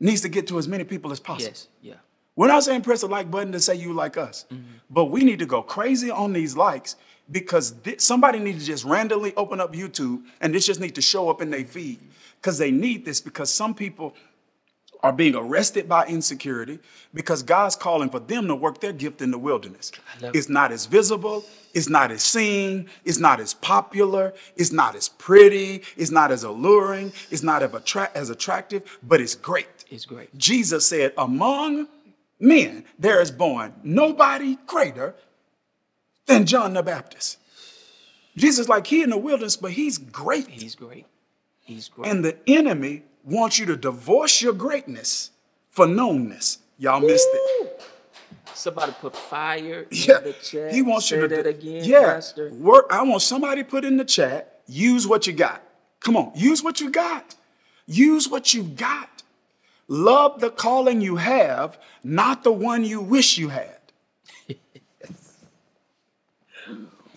needs to get to as many people as possible. Yes, yeah. We're not saying press the like button to say you like us, mm-hmm. but we need to go crazy on these likes because th- somebody needs to just randomly open up YouTube and this just needs to show up in their feed because they need this because some people are being arrested by insecurity because God's calling for them to work their gift in the wilderness. It's not as visible. It's not as seen. It's not as popular. It's not as pretty. It's not as alluring. It's not as attractive, but it's great. It's great. Jesus said, among men, there is born nobody greater than John the Baptist. Jesus, like he in the wilderness, but he's great. He's great. He's great. And the enemy wants you to divorce your greatness for knownness. Y'all missed it. Somebody put fire in yeah. the chat. He wants Say you to do that again, yeah. Pastor. Work. I want somebody put in the chat, use what you got. Come on, use what you got. Use what you got. Love the calling you have, not the one you wish you had.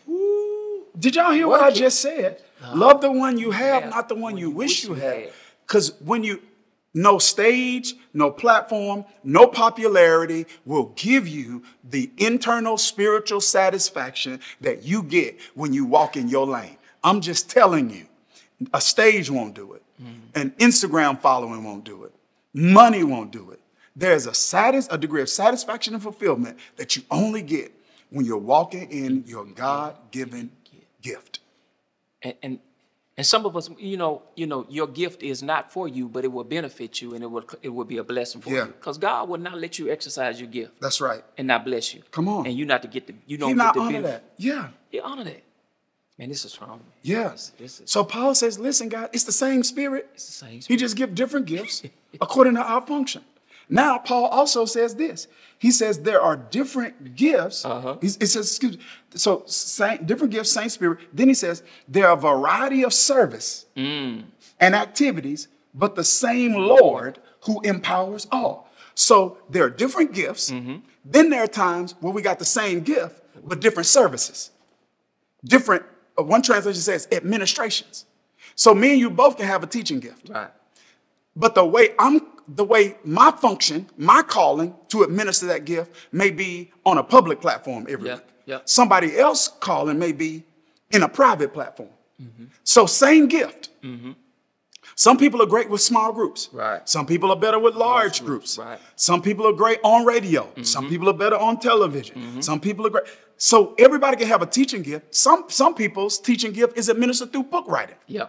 Ooh, did y'all hear what, what I just said? No. Love the one you have, not the one you, you wish you had. Because when you, no stage, no platform, no popularity will give you the internal spiritual satisfaction that you get when you walk in your lane. I'm just telling you, a stage won't do it. Mm. An Instagram following won't do it. Money won't do it. There's a, satis- a degree of satisfaction and fulfillment that you only get when you're walking in your God-given gift. And, and and some of us, you know, you know, your gift is not for you, but it will benefit you, and it will it will be a blessing for yeah. you. Because God will not let you exercise your gift. That's right. And not bless you. Come on. And you not to get the you don't he get not the honor benefit. That. Yeah. He honor that. Man, this is wrong. Yeah. This, this is so Paul says, listen, God, it's the same spirit. It's the same spirit. He just gives different gifts. According to our function. Now, Paul also says this. He says there are different gifts. Uh-huh. He, it says, excuse me, so same, different gifts, same spirit. Then he says there are a variety of service mm. and activities, but the same Lord who empowers all. So there are different gifts. Mm-hmm. Then there are times where we got the same gift, but different services. Different, uh, one translation says administrations. So me and you both can have a teaching gift. Right. But the way I'm, the way my function, my calling to administer that gift may be on a public platform every yeah, week. Yeah. Somebody else's calling may be in a private platform. Mm-hmm. So same gift. Mm-hmm. Some people are great with small groups. Right. Some people are better with large, large groups. groups. Right. Some people are great on radio. Mm-hmm. Some people are better on television. Mm-hmm. Some people are great. So everybody can have a teaching gift. Some, some people's teaching gift is administered through book writing. Yeah.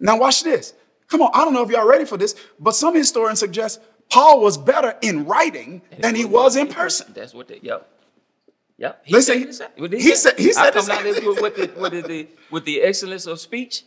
Now watch this. Come on, I don't know if y'all ready for this, but some historians suggest Paul was better in writing than he was in person. That's what they, yep. Yep. He Listen, said, he said, he said, he said, I come out there with the, with the, with the excellence of speech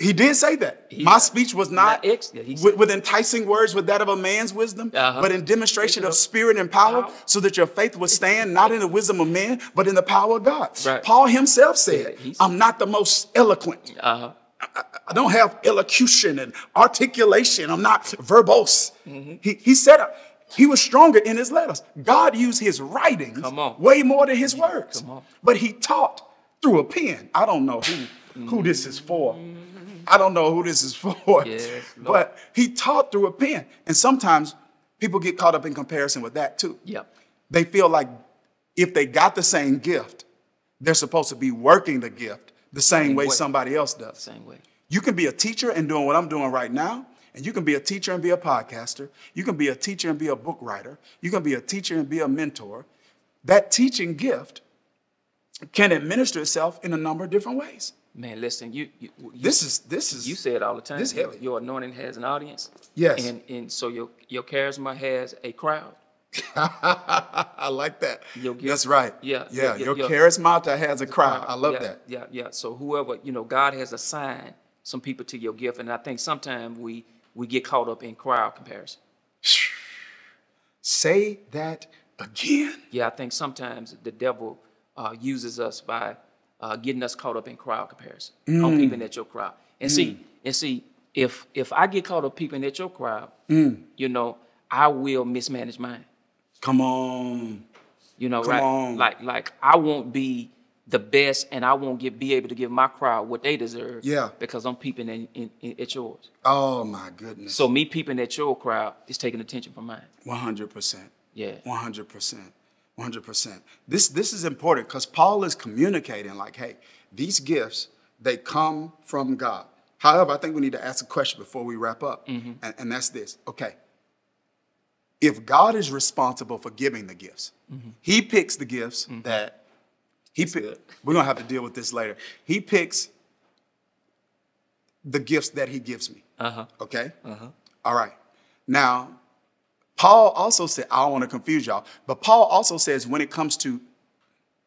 He did say that. He, My speech was not, not ex- yeah, with, with enticing words, with that of a man's wisdom, uh-huh. but in demonstration of spirit and power, power, so that your faith would stand not in the wisdom of men, but in the power of God. Right. Paul himself said, yeah, I'm not the most eloquent. Uh-huh. I, I don't have elocution and articulation. I'm not verbose. Mm-hmm. He, he said, he was stronger in his letters. God used his writings way more than his words. Come on. But he taught through a pen. I don't know who, mm-hmm. who this is for. I don't know who this is for, yes, but he taught through a pen. And sometimes people get caught up in comparison with that too. Yep. They feel like if they got the same gift, they're supposed to be working the gift the same, same way, way somebody else does. Same way. You can be a teacher and doing what I'm doing right now. And you can be a teacher and be a podcaster. You can be a teacher and be a book writer. You can be a teacher and be a mentor. That teaching gift can administer itself in a number of different ways. Man, listen, you, you, you this is this is you say it all the time. This your, your anointing has an audience. Yes. And and so your your charisma has a crowd. I like that. Gift, That's right. Yeah. Yeah. Your, your, your charisma has a crowd. I love yeah, that. Yeah, yeah. So whoever, you know, God has assigned some people to your gift. And I think sometimes we we get caught up in crowd comparison. Say that again. Yeah, I think sometimes the devil uh, uses us by Uh, getting us caught up in crowd comparison, mm. on peeping at your crowd. And mm. see, and see, if if I get caught up peeping at your crowd, mm. you know, I will mismanage mine. Come on. You know, Come right? On. Like, like I won't be the best and I won't get, be able to give my crowd what they deserve yeah. because I'm peeping in, in, in, at yours. Oh, my goodness. So me peeping at your crowd is taking attention from mine. one hundred percent. Yeah. one hundred percent. one hundred percent. This, this is important because Paul is communicating like, hey, these gifts, they come from God. However, I think we need to ask a question before we wrap up. Mm-hmm. And, and that's this. Okay. If God is responsible for giving the gifts, mm-hmm. he picks the gifts mm-hmm. that he picks. We're going to have to deal with this later. He picks the gifts that he gives me. Uh-huh. Okay. Uh-huh. All right. Now, Paul also said, I don't want to confuse y'all, but Paul also says when it comes to,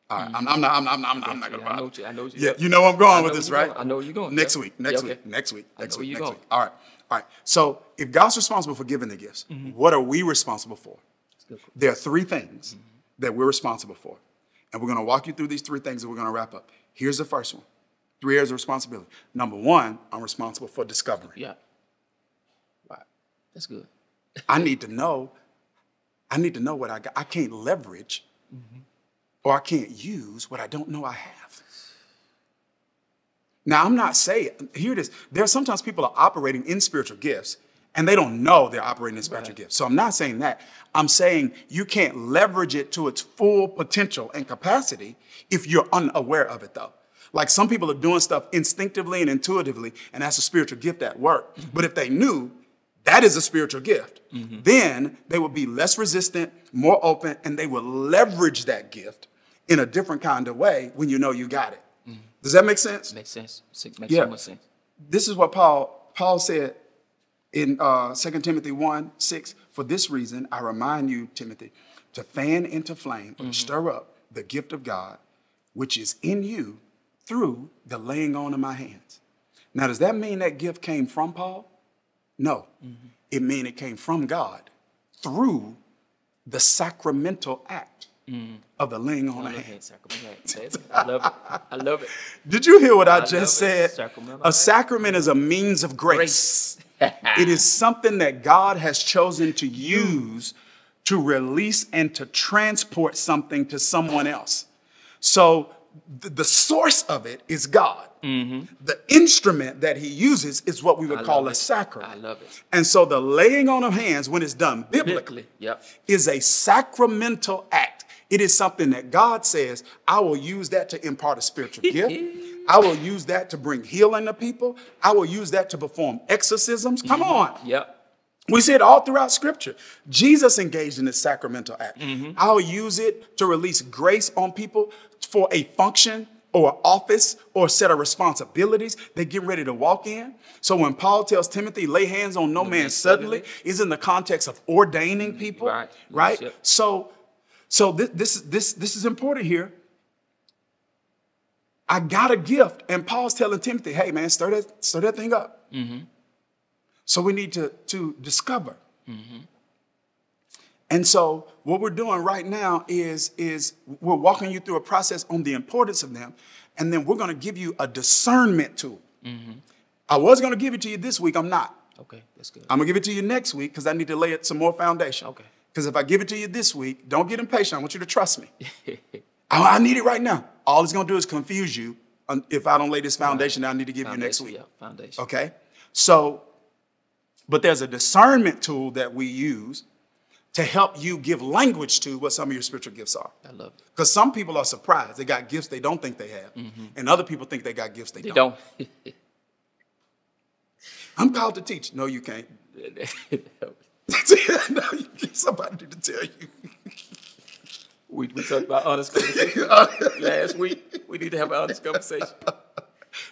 all right, I'm, I'm not, I'm, I'm, I'm, I'm not going to bother. I know what you're going. Yeah, you know I'm going with this, right? I know where you're going. Next week, next week, next week, next week, next week. All right, all right. So if God's responsible for giving the gifts, mm-hmm. what are we responsible for? There are three things mm-hmm. that we're responsible for. And we're going to walk you through these three things and we're going to wrap up. Here's the first one. Three areas of responsibility. Number one, I'm responsible for discovery. Yeah. Wow. That's good. I need to know, I need to know what I got. I can't leverage mm-hmm. or I can't use what I don't know I have. Now, I'm not saying, here it is. There are sometimes people are operating in spiritual gifts and they don't know they're operating in spiritual right. gifts. So I'm not saying that. I'm saying you can't leverage it to its full potential and capacity if you're unaware of it, though. Like some people are doing stuff instinctively and intuitively, and that's a spiritual gift at work. Mm-hmm. But if they knew, that is a spiritual gift. Mm-hmm. Then they will be less resistant, more open, and they will leverage that gift in a different kind of way when you know you got it. Mm-hmm. Does that make sense? Makes sense. It makes yeah. so much sense. This is what Paul, Paul said in uh, Second Timothy one, six. For this reason, I remind you, Timothy, to fan into flame or mm-hmm. stir up the gift of God, which is in you through the laying on of my hands. Now, does that mean that gift came from Paul? No, mm-hmm. it means it came from God through the sacramental act mm-hmm. of the laying on of hands. I love it. I love it. Did you hear what I, I just said? Sacrament. A sacrament is a means of grace. grace. It is something that God has chosen to use to release and to transport something to someone else. So th- the source of it is God. Mm-hmm. The instrument that he uses is what we would I call a it. sacrament. I love it. And so the laying on of hands, when it's done biblically, biblically. Yep. is a sacramental act. It is something that God says, I will use that to impart a spiritual gift. I will use that to bring healing to people. I will use that to perform exorcisms. Come mm-hmm. on. Yep. We see it all throughout Scripture. Jesus engaged in this sacramental act. Mm-hmm. I'll use it to release grace on people for a function or office or set of responsibilities they get ready to walk in. So when Paul tells Timothy, lay hands on no man suddenly, is in the context of ordaining people, right? right? Yes, so so this, this, this, this is important here. I got a gift. And Paul's telling Timothy, hey, man, stir that, stir that thing up. Mm-hmm. So we need to, to discover. Mm-hmm. And so what we're doing right now is, is we're walking you through a process on the importance of them. And then we're going to give you a discernment tool. Mm-hmm. I was going to give it to you this week. I'm not. Okay, that's good. I'm going to give it to you next week because I need to lay it some more foundation. Okay. Because if I give it to you this week, don't get impatient. I want you to trust me. I, I need it right now. All it's going to do is confuse you if I don't lay this foundation that I need to give foundation, you next week. Yeah, foundation. Okay? So, but there's a discernment tool that we use to help you give language to what some of your spiritual gifts are. I love it. Because some people are surprised. They got gifts they don't think they have. Mm-hmm. And other people think they got gifts they, they don't. don't. I'm called to teach. No, you can't. No, you need somebody to tell you. we, we talked about honest conversation last week. We need to have an honest conversation.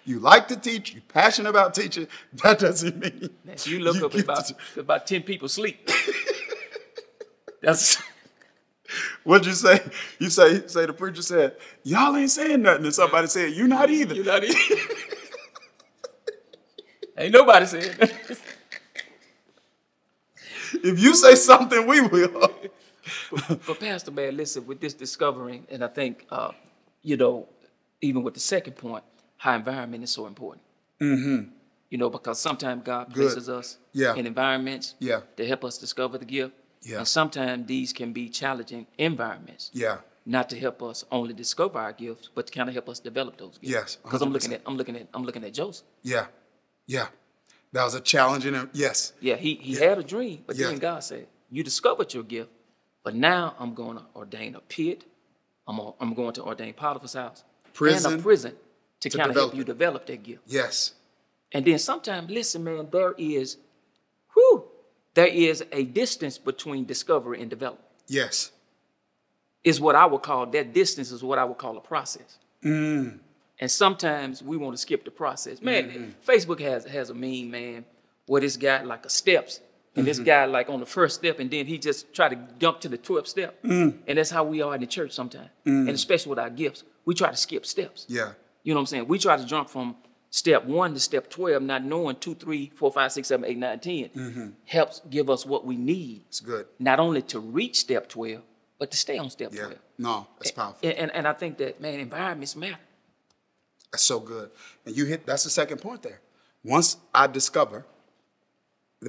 You like to teach. You're passionate about teaching. That doesn't mean. Now, if you look you up about, about ten people sleep. That's what'd you say? You say, say the preacher said, y'all ain't saying nothing. And somebody said, you're not either. You're not either. Ain't nobody saying nothing. If you say something, we will. but, but Pastor, man, listen, with this discovering, and I think, uh, you know, even with the second point, how environment is so important. Mm-hmm. You know, because sometimes God Good. places us yeah. in environments yeah. to help us discover the gift. Yeah. And sometimes these can be challenging environments. Yeah. Not to help us only discover our gifts, but to kind of help us develop those gifts. Yes. Because I'm looking at, I'm looking at, I'm looking at Joseph. Yeah. Yeah. That was a challenge in him. Yes. Yeah, he, he yeah. had a dream, but yeah. then God said, you discovered your gift, but now I'm going to ordain a pit. I'm, a, I'm going to ordain Potiphar's house. Prison. And a prison to, to kind of help you develop that gift. Yes. And then sometimes, listen, man, there is, whew, there is a distance between discovery and development. Yes. Is what I would call, that distance is what I would call a process. Mm. And sometimes we want to skip the process. Man, mm-hmm. Facebook has has a meme, man, where this guy like a steps, and mm-hmm. this guy like on the first step, and then he just try to jump to the twelfth step. Mm. And that's how we are in the church sometimes, mm. and especially with our gifts. We try to skip steps. Yeah. You know what I'm saying? We try to jump from step one to step twelve, not knowing two, three, four, five, six, seven, eight, nine, ten. Mm-hmm. Helps give us what we need. It's good. Not only to reach step twelve, but to stay on step yeah. twelve. No, that's powerful. And, and, and I think that, man, environments matter. That's so good. And you hit, that's the second point there. Once I discover,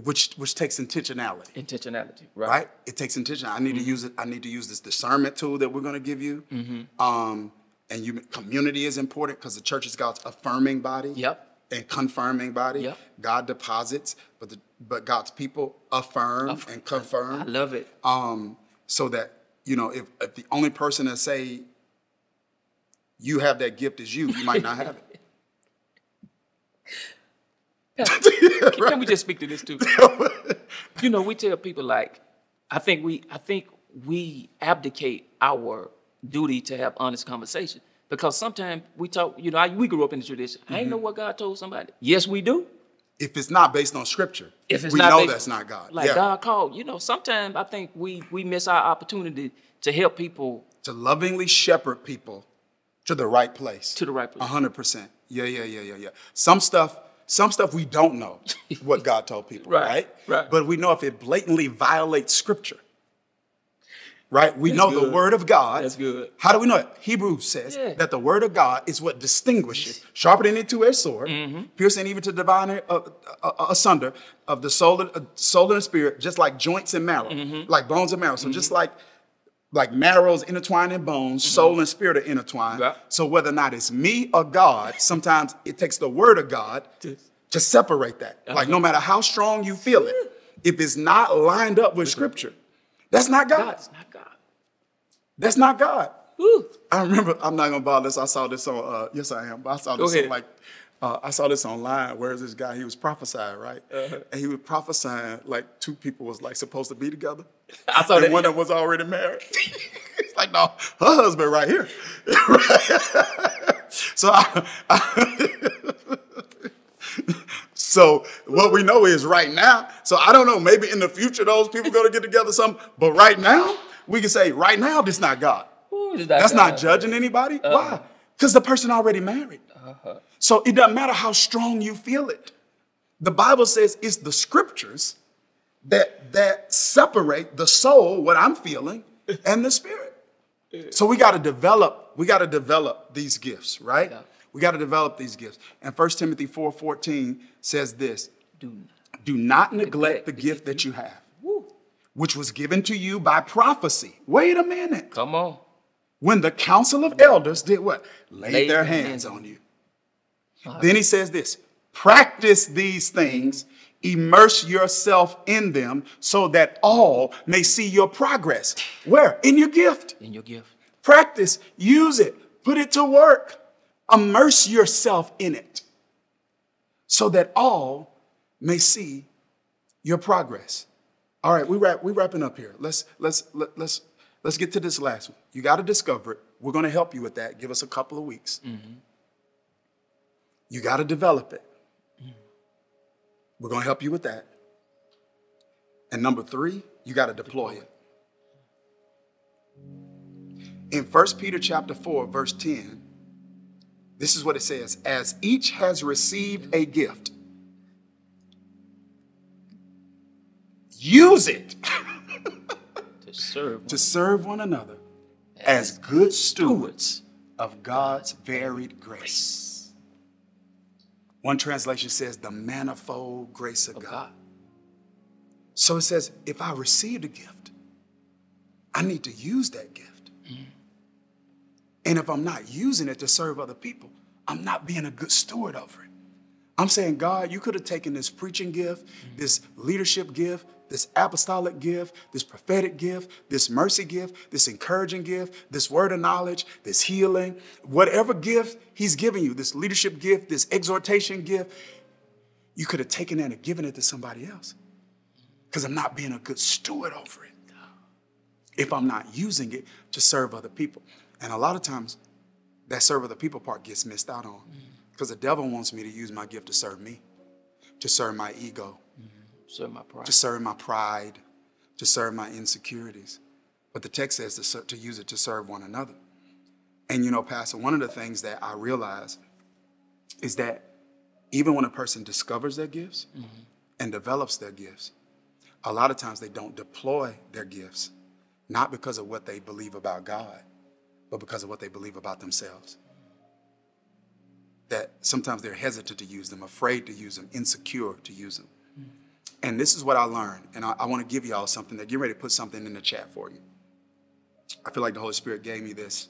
which which takes intentionality. Intentionality, right. Right? It takes intentionality. I need mm-hmm. to use it. I need to use this discernment tool that we're going to give you. Mm-hmm. Um, and you, community is important because the church is God's affirming body. Yep. And confirming body. Yep. God deposits, but the, but God's people affirm Aff- and confirm. I love it. Um, so that, you know, if, if the only person that say, you have that gift as you, you might not have it. yeah, can, right. can we just speak to this too? You know, we tell people like, I think we I think we abdicate our duty to have honest conversation because sometimes we talk, you know, I, we grew up in the tradition. Mm-hmm. I ain't know what God told somebody. Yes, we do. If it's not based on scripture, if it's we not know based, that's not God. Like yeah. God called, you know, sometimes I think we we miss our opportunity to help people. To lovingly shepherd people. To the right place. To the right place. one hundred percent. Yeah, yeah, yeah, yeah, yeah. Some stuff, some stuff we don't know what God told people, right, right? Right. But we know if it blatantly violates scripture, right? We That's know good. the word of God. That's good. How do we know it? Hebrews says yeah. that the word of God is what distinguishes, sharper than a two-edged sword, mm-hmm. piercing even to divine uh, uh, asunder of the soul, uh, soul and spirit, just like joints and marrow, mm-hmm. like bones and marrow. So mm-hmm. just like Like marrow's intertwined in bones, mm-hmm. soul and spirit are intertwined. Yeah. So whether or not it's me or God, sometimes it takes the word of God to separate that. Uh-huh. Like no matter how strong you feel it, if it's not lined up with scripture, that's not God. That's not God. That's not God. Ooh. I remember, I'm not going to bother this. I saw this on, uh, yes I am, but I saw this on like, uh, I saw this online. Where is this guy? He was prophesying, right? Uh-huh. And he was prophesying like two people was like supposed to be together. I saw and that one that was already married. It's like, no, her husband right here. so, I, I so what we know is right now. So I don't know. Maybe in the future those people going to get together something. But right now, we can say right now, this not God. Ooh, this not That's God. Not judging anybody. Uh, Why? because the person already married. Uh-huh. So it doesn't matter how strong you feel it. The Bible says it's the scriptures that, that separate the soul, what I'm feeling, and the spirit. So we got to develop, we got to develop these gifts, right? Yeah. We got to develop these gifts. And First Timothy four fourteen says this, do not, do not neglect, neglect the gift that you have, Woo. which was given to you by prophecy. Wait a minute. Come on. When the council of elders did what? Laid, Laid their hands, hands on you. Uh-huh. Then he says this, practice these things, immerse yourself in them so that all may see your progress. Where? In your gift. In your gift. Practice, use it, put it to work. Immerse yourself in it so that all may see your progress. All right, we wrap, we're wrapping up here. Let's, let's, let, let's, let's get to this last one. You got to discover it. We're going to help you with that. Give us a couple of weeks. Mm-hmm. You got to develop it. Mm. We're going to help you with that. And number three, you got to deploy it. In First Peter chapter four, verse ten, this is what it says. As each has received a gift, use it to, serve to serve one another as, as good stewards of God's varied grace. One translation says the manifold grace of, of God. God. So it says, if I received a gift, I need to use that gift. Mm-hmm. And if I'm not using it to serve other people, I'm not being a good steward over it. I'm saying, God, you could have taken this preaching gift, mm-hmm. this leadership gift, this apostolic gift, this prophetic gift, this mercy gift, this encouraging gift, this word of knowledge, this healing, whatever gift he's giving you, this leadership gift, this exhortation gift, you could have taken that and given it to somebody else because I'm not being a good steward over it if I'm not using it to serve other people. And a lot of times that serve other people part gets missed out on because the devil wants me to use my gift to serve me, to serve my ego, serve my pride. To serve my pride, to serve my insecurities. But the text says to, ser to use it to serve one another. And you know, Pastor, one of the things that I realize is that even when a person discovers their gifts mm-hmm. and develops their gifts, a lot of times they don't deploy their gifts, not because of what they believe about God, but because of what they believe about themselves. That sometimes they're hesitant to use them, afraid to use them, insecure to use them. And this is what I learned. And I, I want to give y'all something. That get ready to put something in the chat for you. I feel like the Holy Spirit gave me this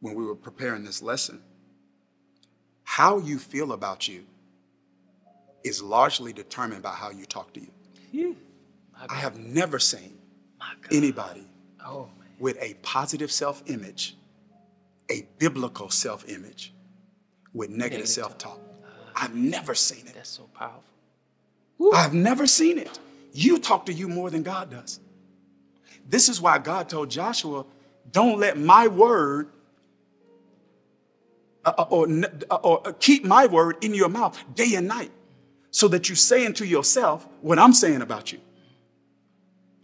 when we were preparing this lesson. How you feel about you is largely determined by how you talk to you. Yeah. I have never seen anybody oh, with a positive self-image, a biblical self-image, with negative, negative self-talk. Uh, I've never seen it. That's so powerful. I've never seen it. You talk to you more than God does. This is why God told Joshua, don't let my word uh, or, uh, or uh, keep my word in your mouth day and night so that you say unto yourself what I'm saying about you.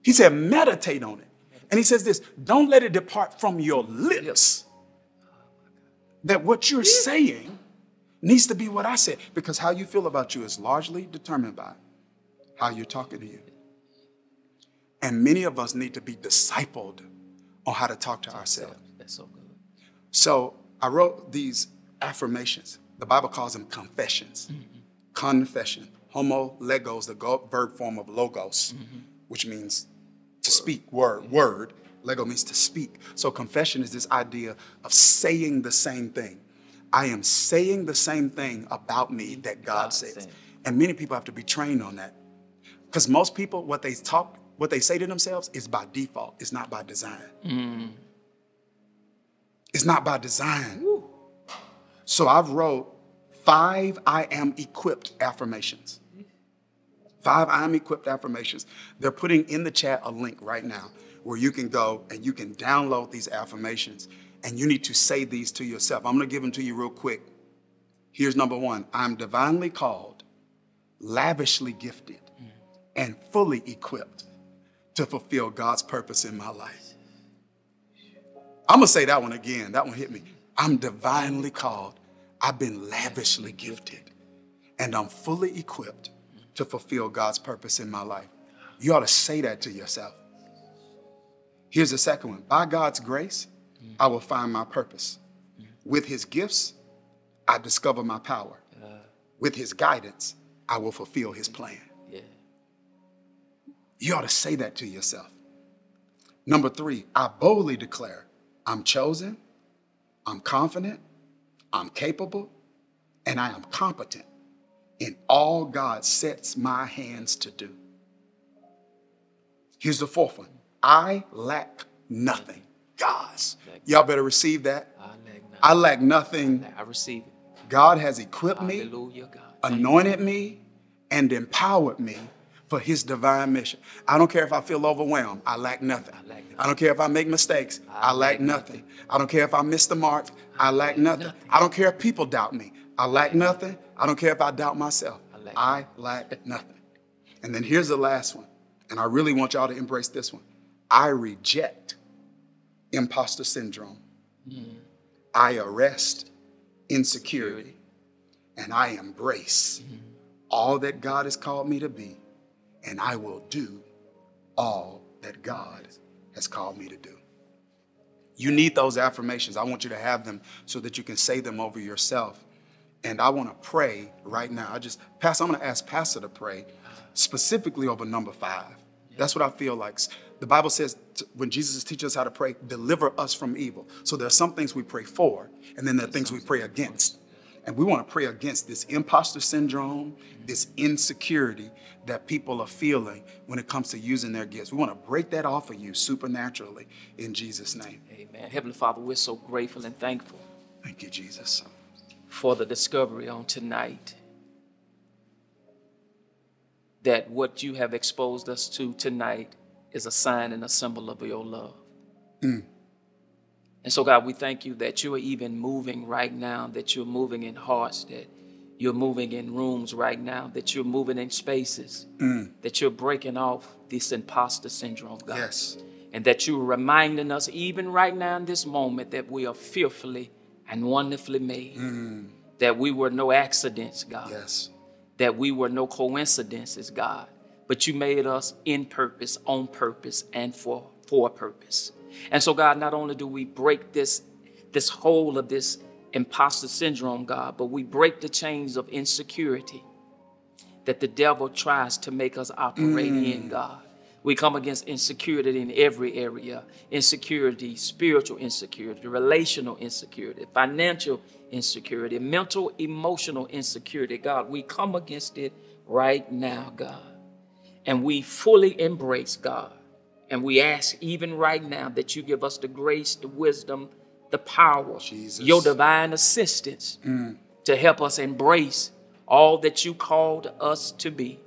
He said, meditate on it. And he says this, don't let it depart from your lips. That what you're saying needs to be what I said, because how you feel about you is largely determined by how you're talking to you. And many of us need to be discipled on how to talk to ourselves. That's so good. So I wrote these affirmations. The Bible calls them confessions. Mm-hmm. Confession. Homo legos, the verb form of logos, mm-hmm. which means to speak, word, mm-hmm. word. Lego means to speak. So confession is this idea of saying the same thing. I am saying the same thing about me that God says. And many people have to be trained on that. Because most people, what they talk, what they say to themselves is by default. It's not by design. Mm. It's not by design. Woo. So I've wrote five I am equipped affirmations. Five I am equipped affirmations. They're putting in the chat a link right now where you can go and you can download these affirmations. And you need to say these to yourself. I'm going to give them to you real quick. Here's number one. I'm divinely called, lavishly gifted, mm. and fully equipped to fulfill God's purpose in my life. I'm going to say that one again. That one hit me. I'm divinely called. I've been lavishly gifted. And I'm fully equipped to fulfill God's purpose in my life. You ought to say that to yourself. Here's the second one. By God's grace, I will find my purpose. With his gifts, I discover my power. With his guidance, I will fulfill his plan. Yeah. You ought to say that to yourself. Number three, I boldly declare, I'm chosen, I'm confident, I'm capable, and I am competent in all God sets my hands to do. Here's the fourth one. I lack nothing. Guys, y'all better receive that. I lack nothing. I lack nothing. I receive it. God has equipped me, anointed me, and empowered me for his divine mission. I don't care if I feel overwhelmed. I lack nothing. I don't care if I make mistakes. I lack nothing. I don't care if I miss the mark. I lack nothing. I don't care if people doubt me. I lack nothing. I don't care if I doubt myself. I lack nothing. And then here's the last one. And I really want y'all to embrace this one. I reject imposter syndrome. I arrest insecurity, and I embrace mm-hmm. all that God has called me to be, and I will do all that God has called me to do. You need those affirmations. I want you to have them so that you can say them over yourself. And I want to pray right now. I just, Pastor, I'm going to ask Pastor to pray specifically over number five. Yeah. That's what I feel like. The Bible says when Jesus is teaching us how to pray, deliver us from evil. So there are some things we pray for, and then there are things we pray against. And we want to pray against this imposter syndrome, this insecurity that people are feeling when it comes to using their gifts. We want to break that off of you supernaturally in Jesus' name. Amen. Heavenly Father, we're so grateful and thankful. Thank you, Jesus. For the discovery on tonight that what you have exposed us to tonight is a sign and a symbol of your love. Mm. And so, God, we thank you that you are even moving right now, that you're moving in hearts, that you're moving in rooms right now, that you're moving in spaces, mm. that you're breaking off this imposter syndrome, God. Yes. And that you're reminding us even right now in this moment that we are fearfully and wonderfully made, mm. that we were no accidents, God. Yes. That we were no coincidences, God. But you made us in purpose, on purpose, and for, for purpose. And so, God, not only do we break this, this whole of this imposter syndrome, God, but we break the chains of insecurity that the devil tries to make us operate mm. in, God. We come against insecurity in every area. Insecurity, spiritual insecurity, relational insecurity, financial insecurity, mental, emotional insecurity. God, we come against it right now, God. And we fully embrace God. And we ask even right now that you give us the grace, the wisdom, the power, Jesus. Your divine assistance mm. to help us embrace all that you called us to be.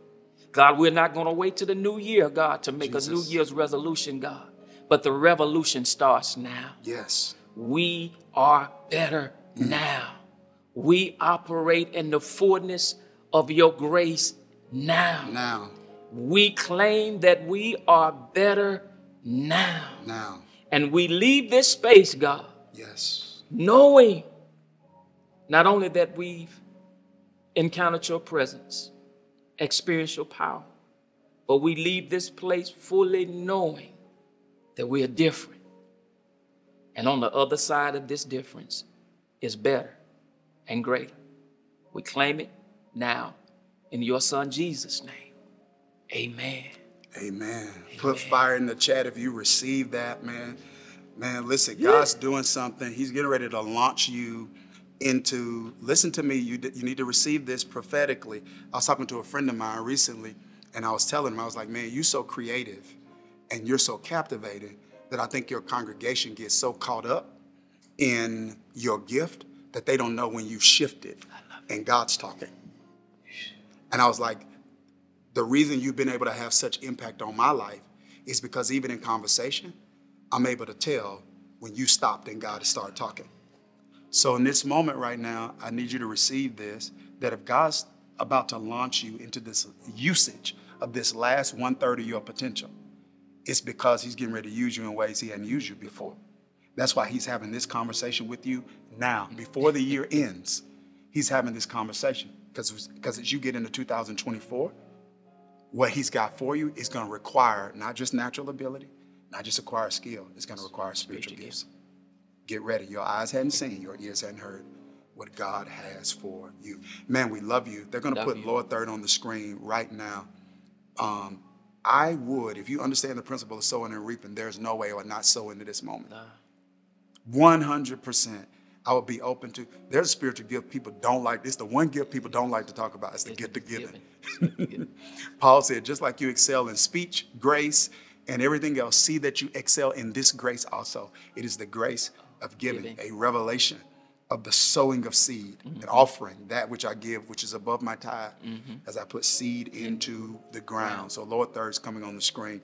God, we're not going to wait till the new year, God, to make Jesus. A new year's resolution, God. But the revolution starts now. Yes. We are better mm. now. We operate in the fullness of your grace now. Now. We claim that we are better now. Now. And we leave this space, God. Yes. Knowing not only that we've encountered your presence, experienced your power, but we leave this place fully knowing that we are different. And on the other side of this difference is better and greater. We claim it now in your son Jesus' name. Amen. Amen. Amen. Put fire in the chat if you receive that, man. Man, listen, yeah. God's doing something. He's getting ready to launch you into, listen to me, you, you need to receive this prophetically. I was talking to a friend of mine recently, and I was telling him, I was like, man, you're so creative and you're so captivating that I think your congregation gets so caught up in your gift that they don't know when you've shifted and God's talking. And I was like, the reason you've been able to have such impact on my life is because even in conversation, I'm able to tell when you stopped and God started talking. So in this moment right now, I need you to receive this, that if God's about to launch you into this usage of this last one-third of your potential, it's because he's getting ready to use you in ways he hadn't used you before. That's why he's having this conversation with you now. Before the year ends, he's having this conversation. Because as you get into two thousand twenty-four, what he's got for you is going to require not just natural ability, not just acquire skill. It's going to require spiritual, spiritual gifts. gifts. Get ready. Your eyes hadn't seen, your ears hadn't heard what God has for you. Man, we love you. They're going to put you. Lord Third on the screen right now. Um, I would, if you understand the principle of sowing and reaping, there's no way I would not sow into this moment. Nah. one hundred percent. I would be open to, there's a spiritual gift people don't like. It's the one gift people don't like to talk about. It's the gift of giving. Paul said, just like you excel in speech, grace, and everything else, see that you excel in this grace also. It is the grace of giving, giving. a revelation of the sowing of seed, mm-hmm. an offering, that which I give, which is above my tithe, mm-hmm. as I put seed into the ground. Wow. So Lord Third's coming on the screen,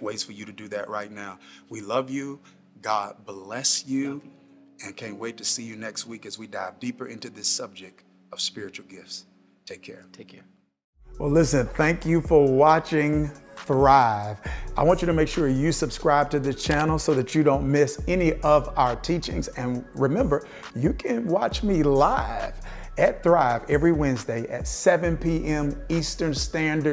ways for you to do that right now. We love you. God bless you. God. And can't wait to see you next week as we dive deeper into this subject of spiritual gifts. Take care. Take care. Well, listen, thank you for watching Thrive. I want you to make sure you subscribe to the channel so that you don't miss any of our teachings. And remember, you can watch me live at Thrive every Wednesday at seven p m Eastern Standard.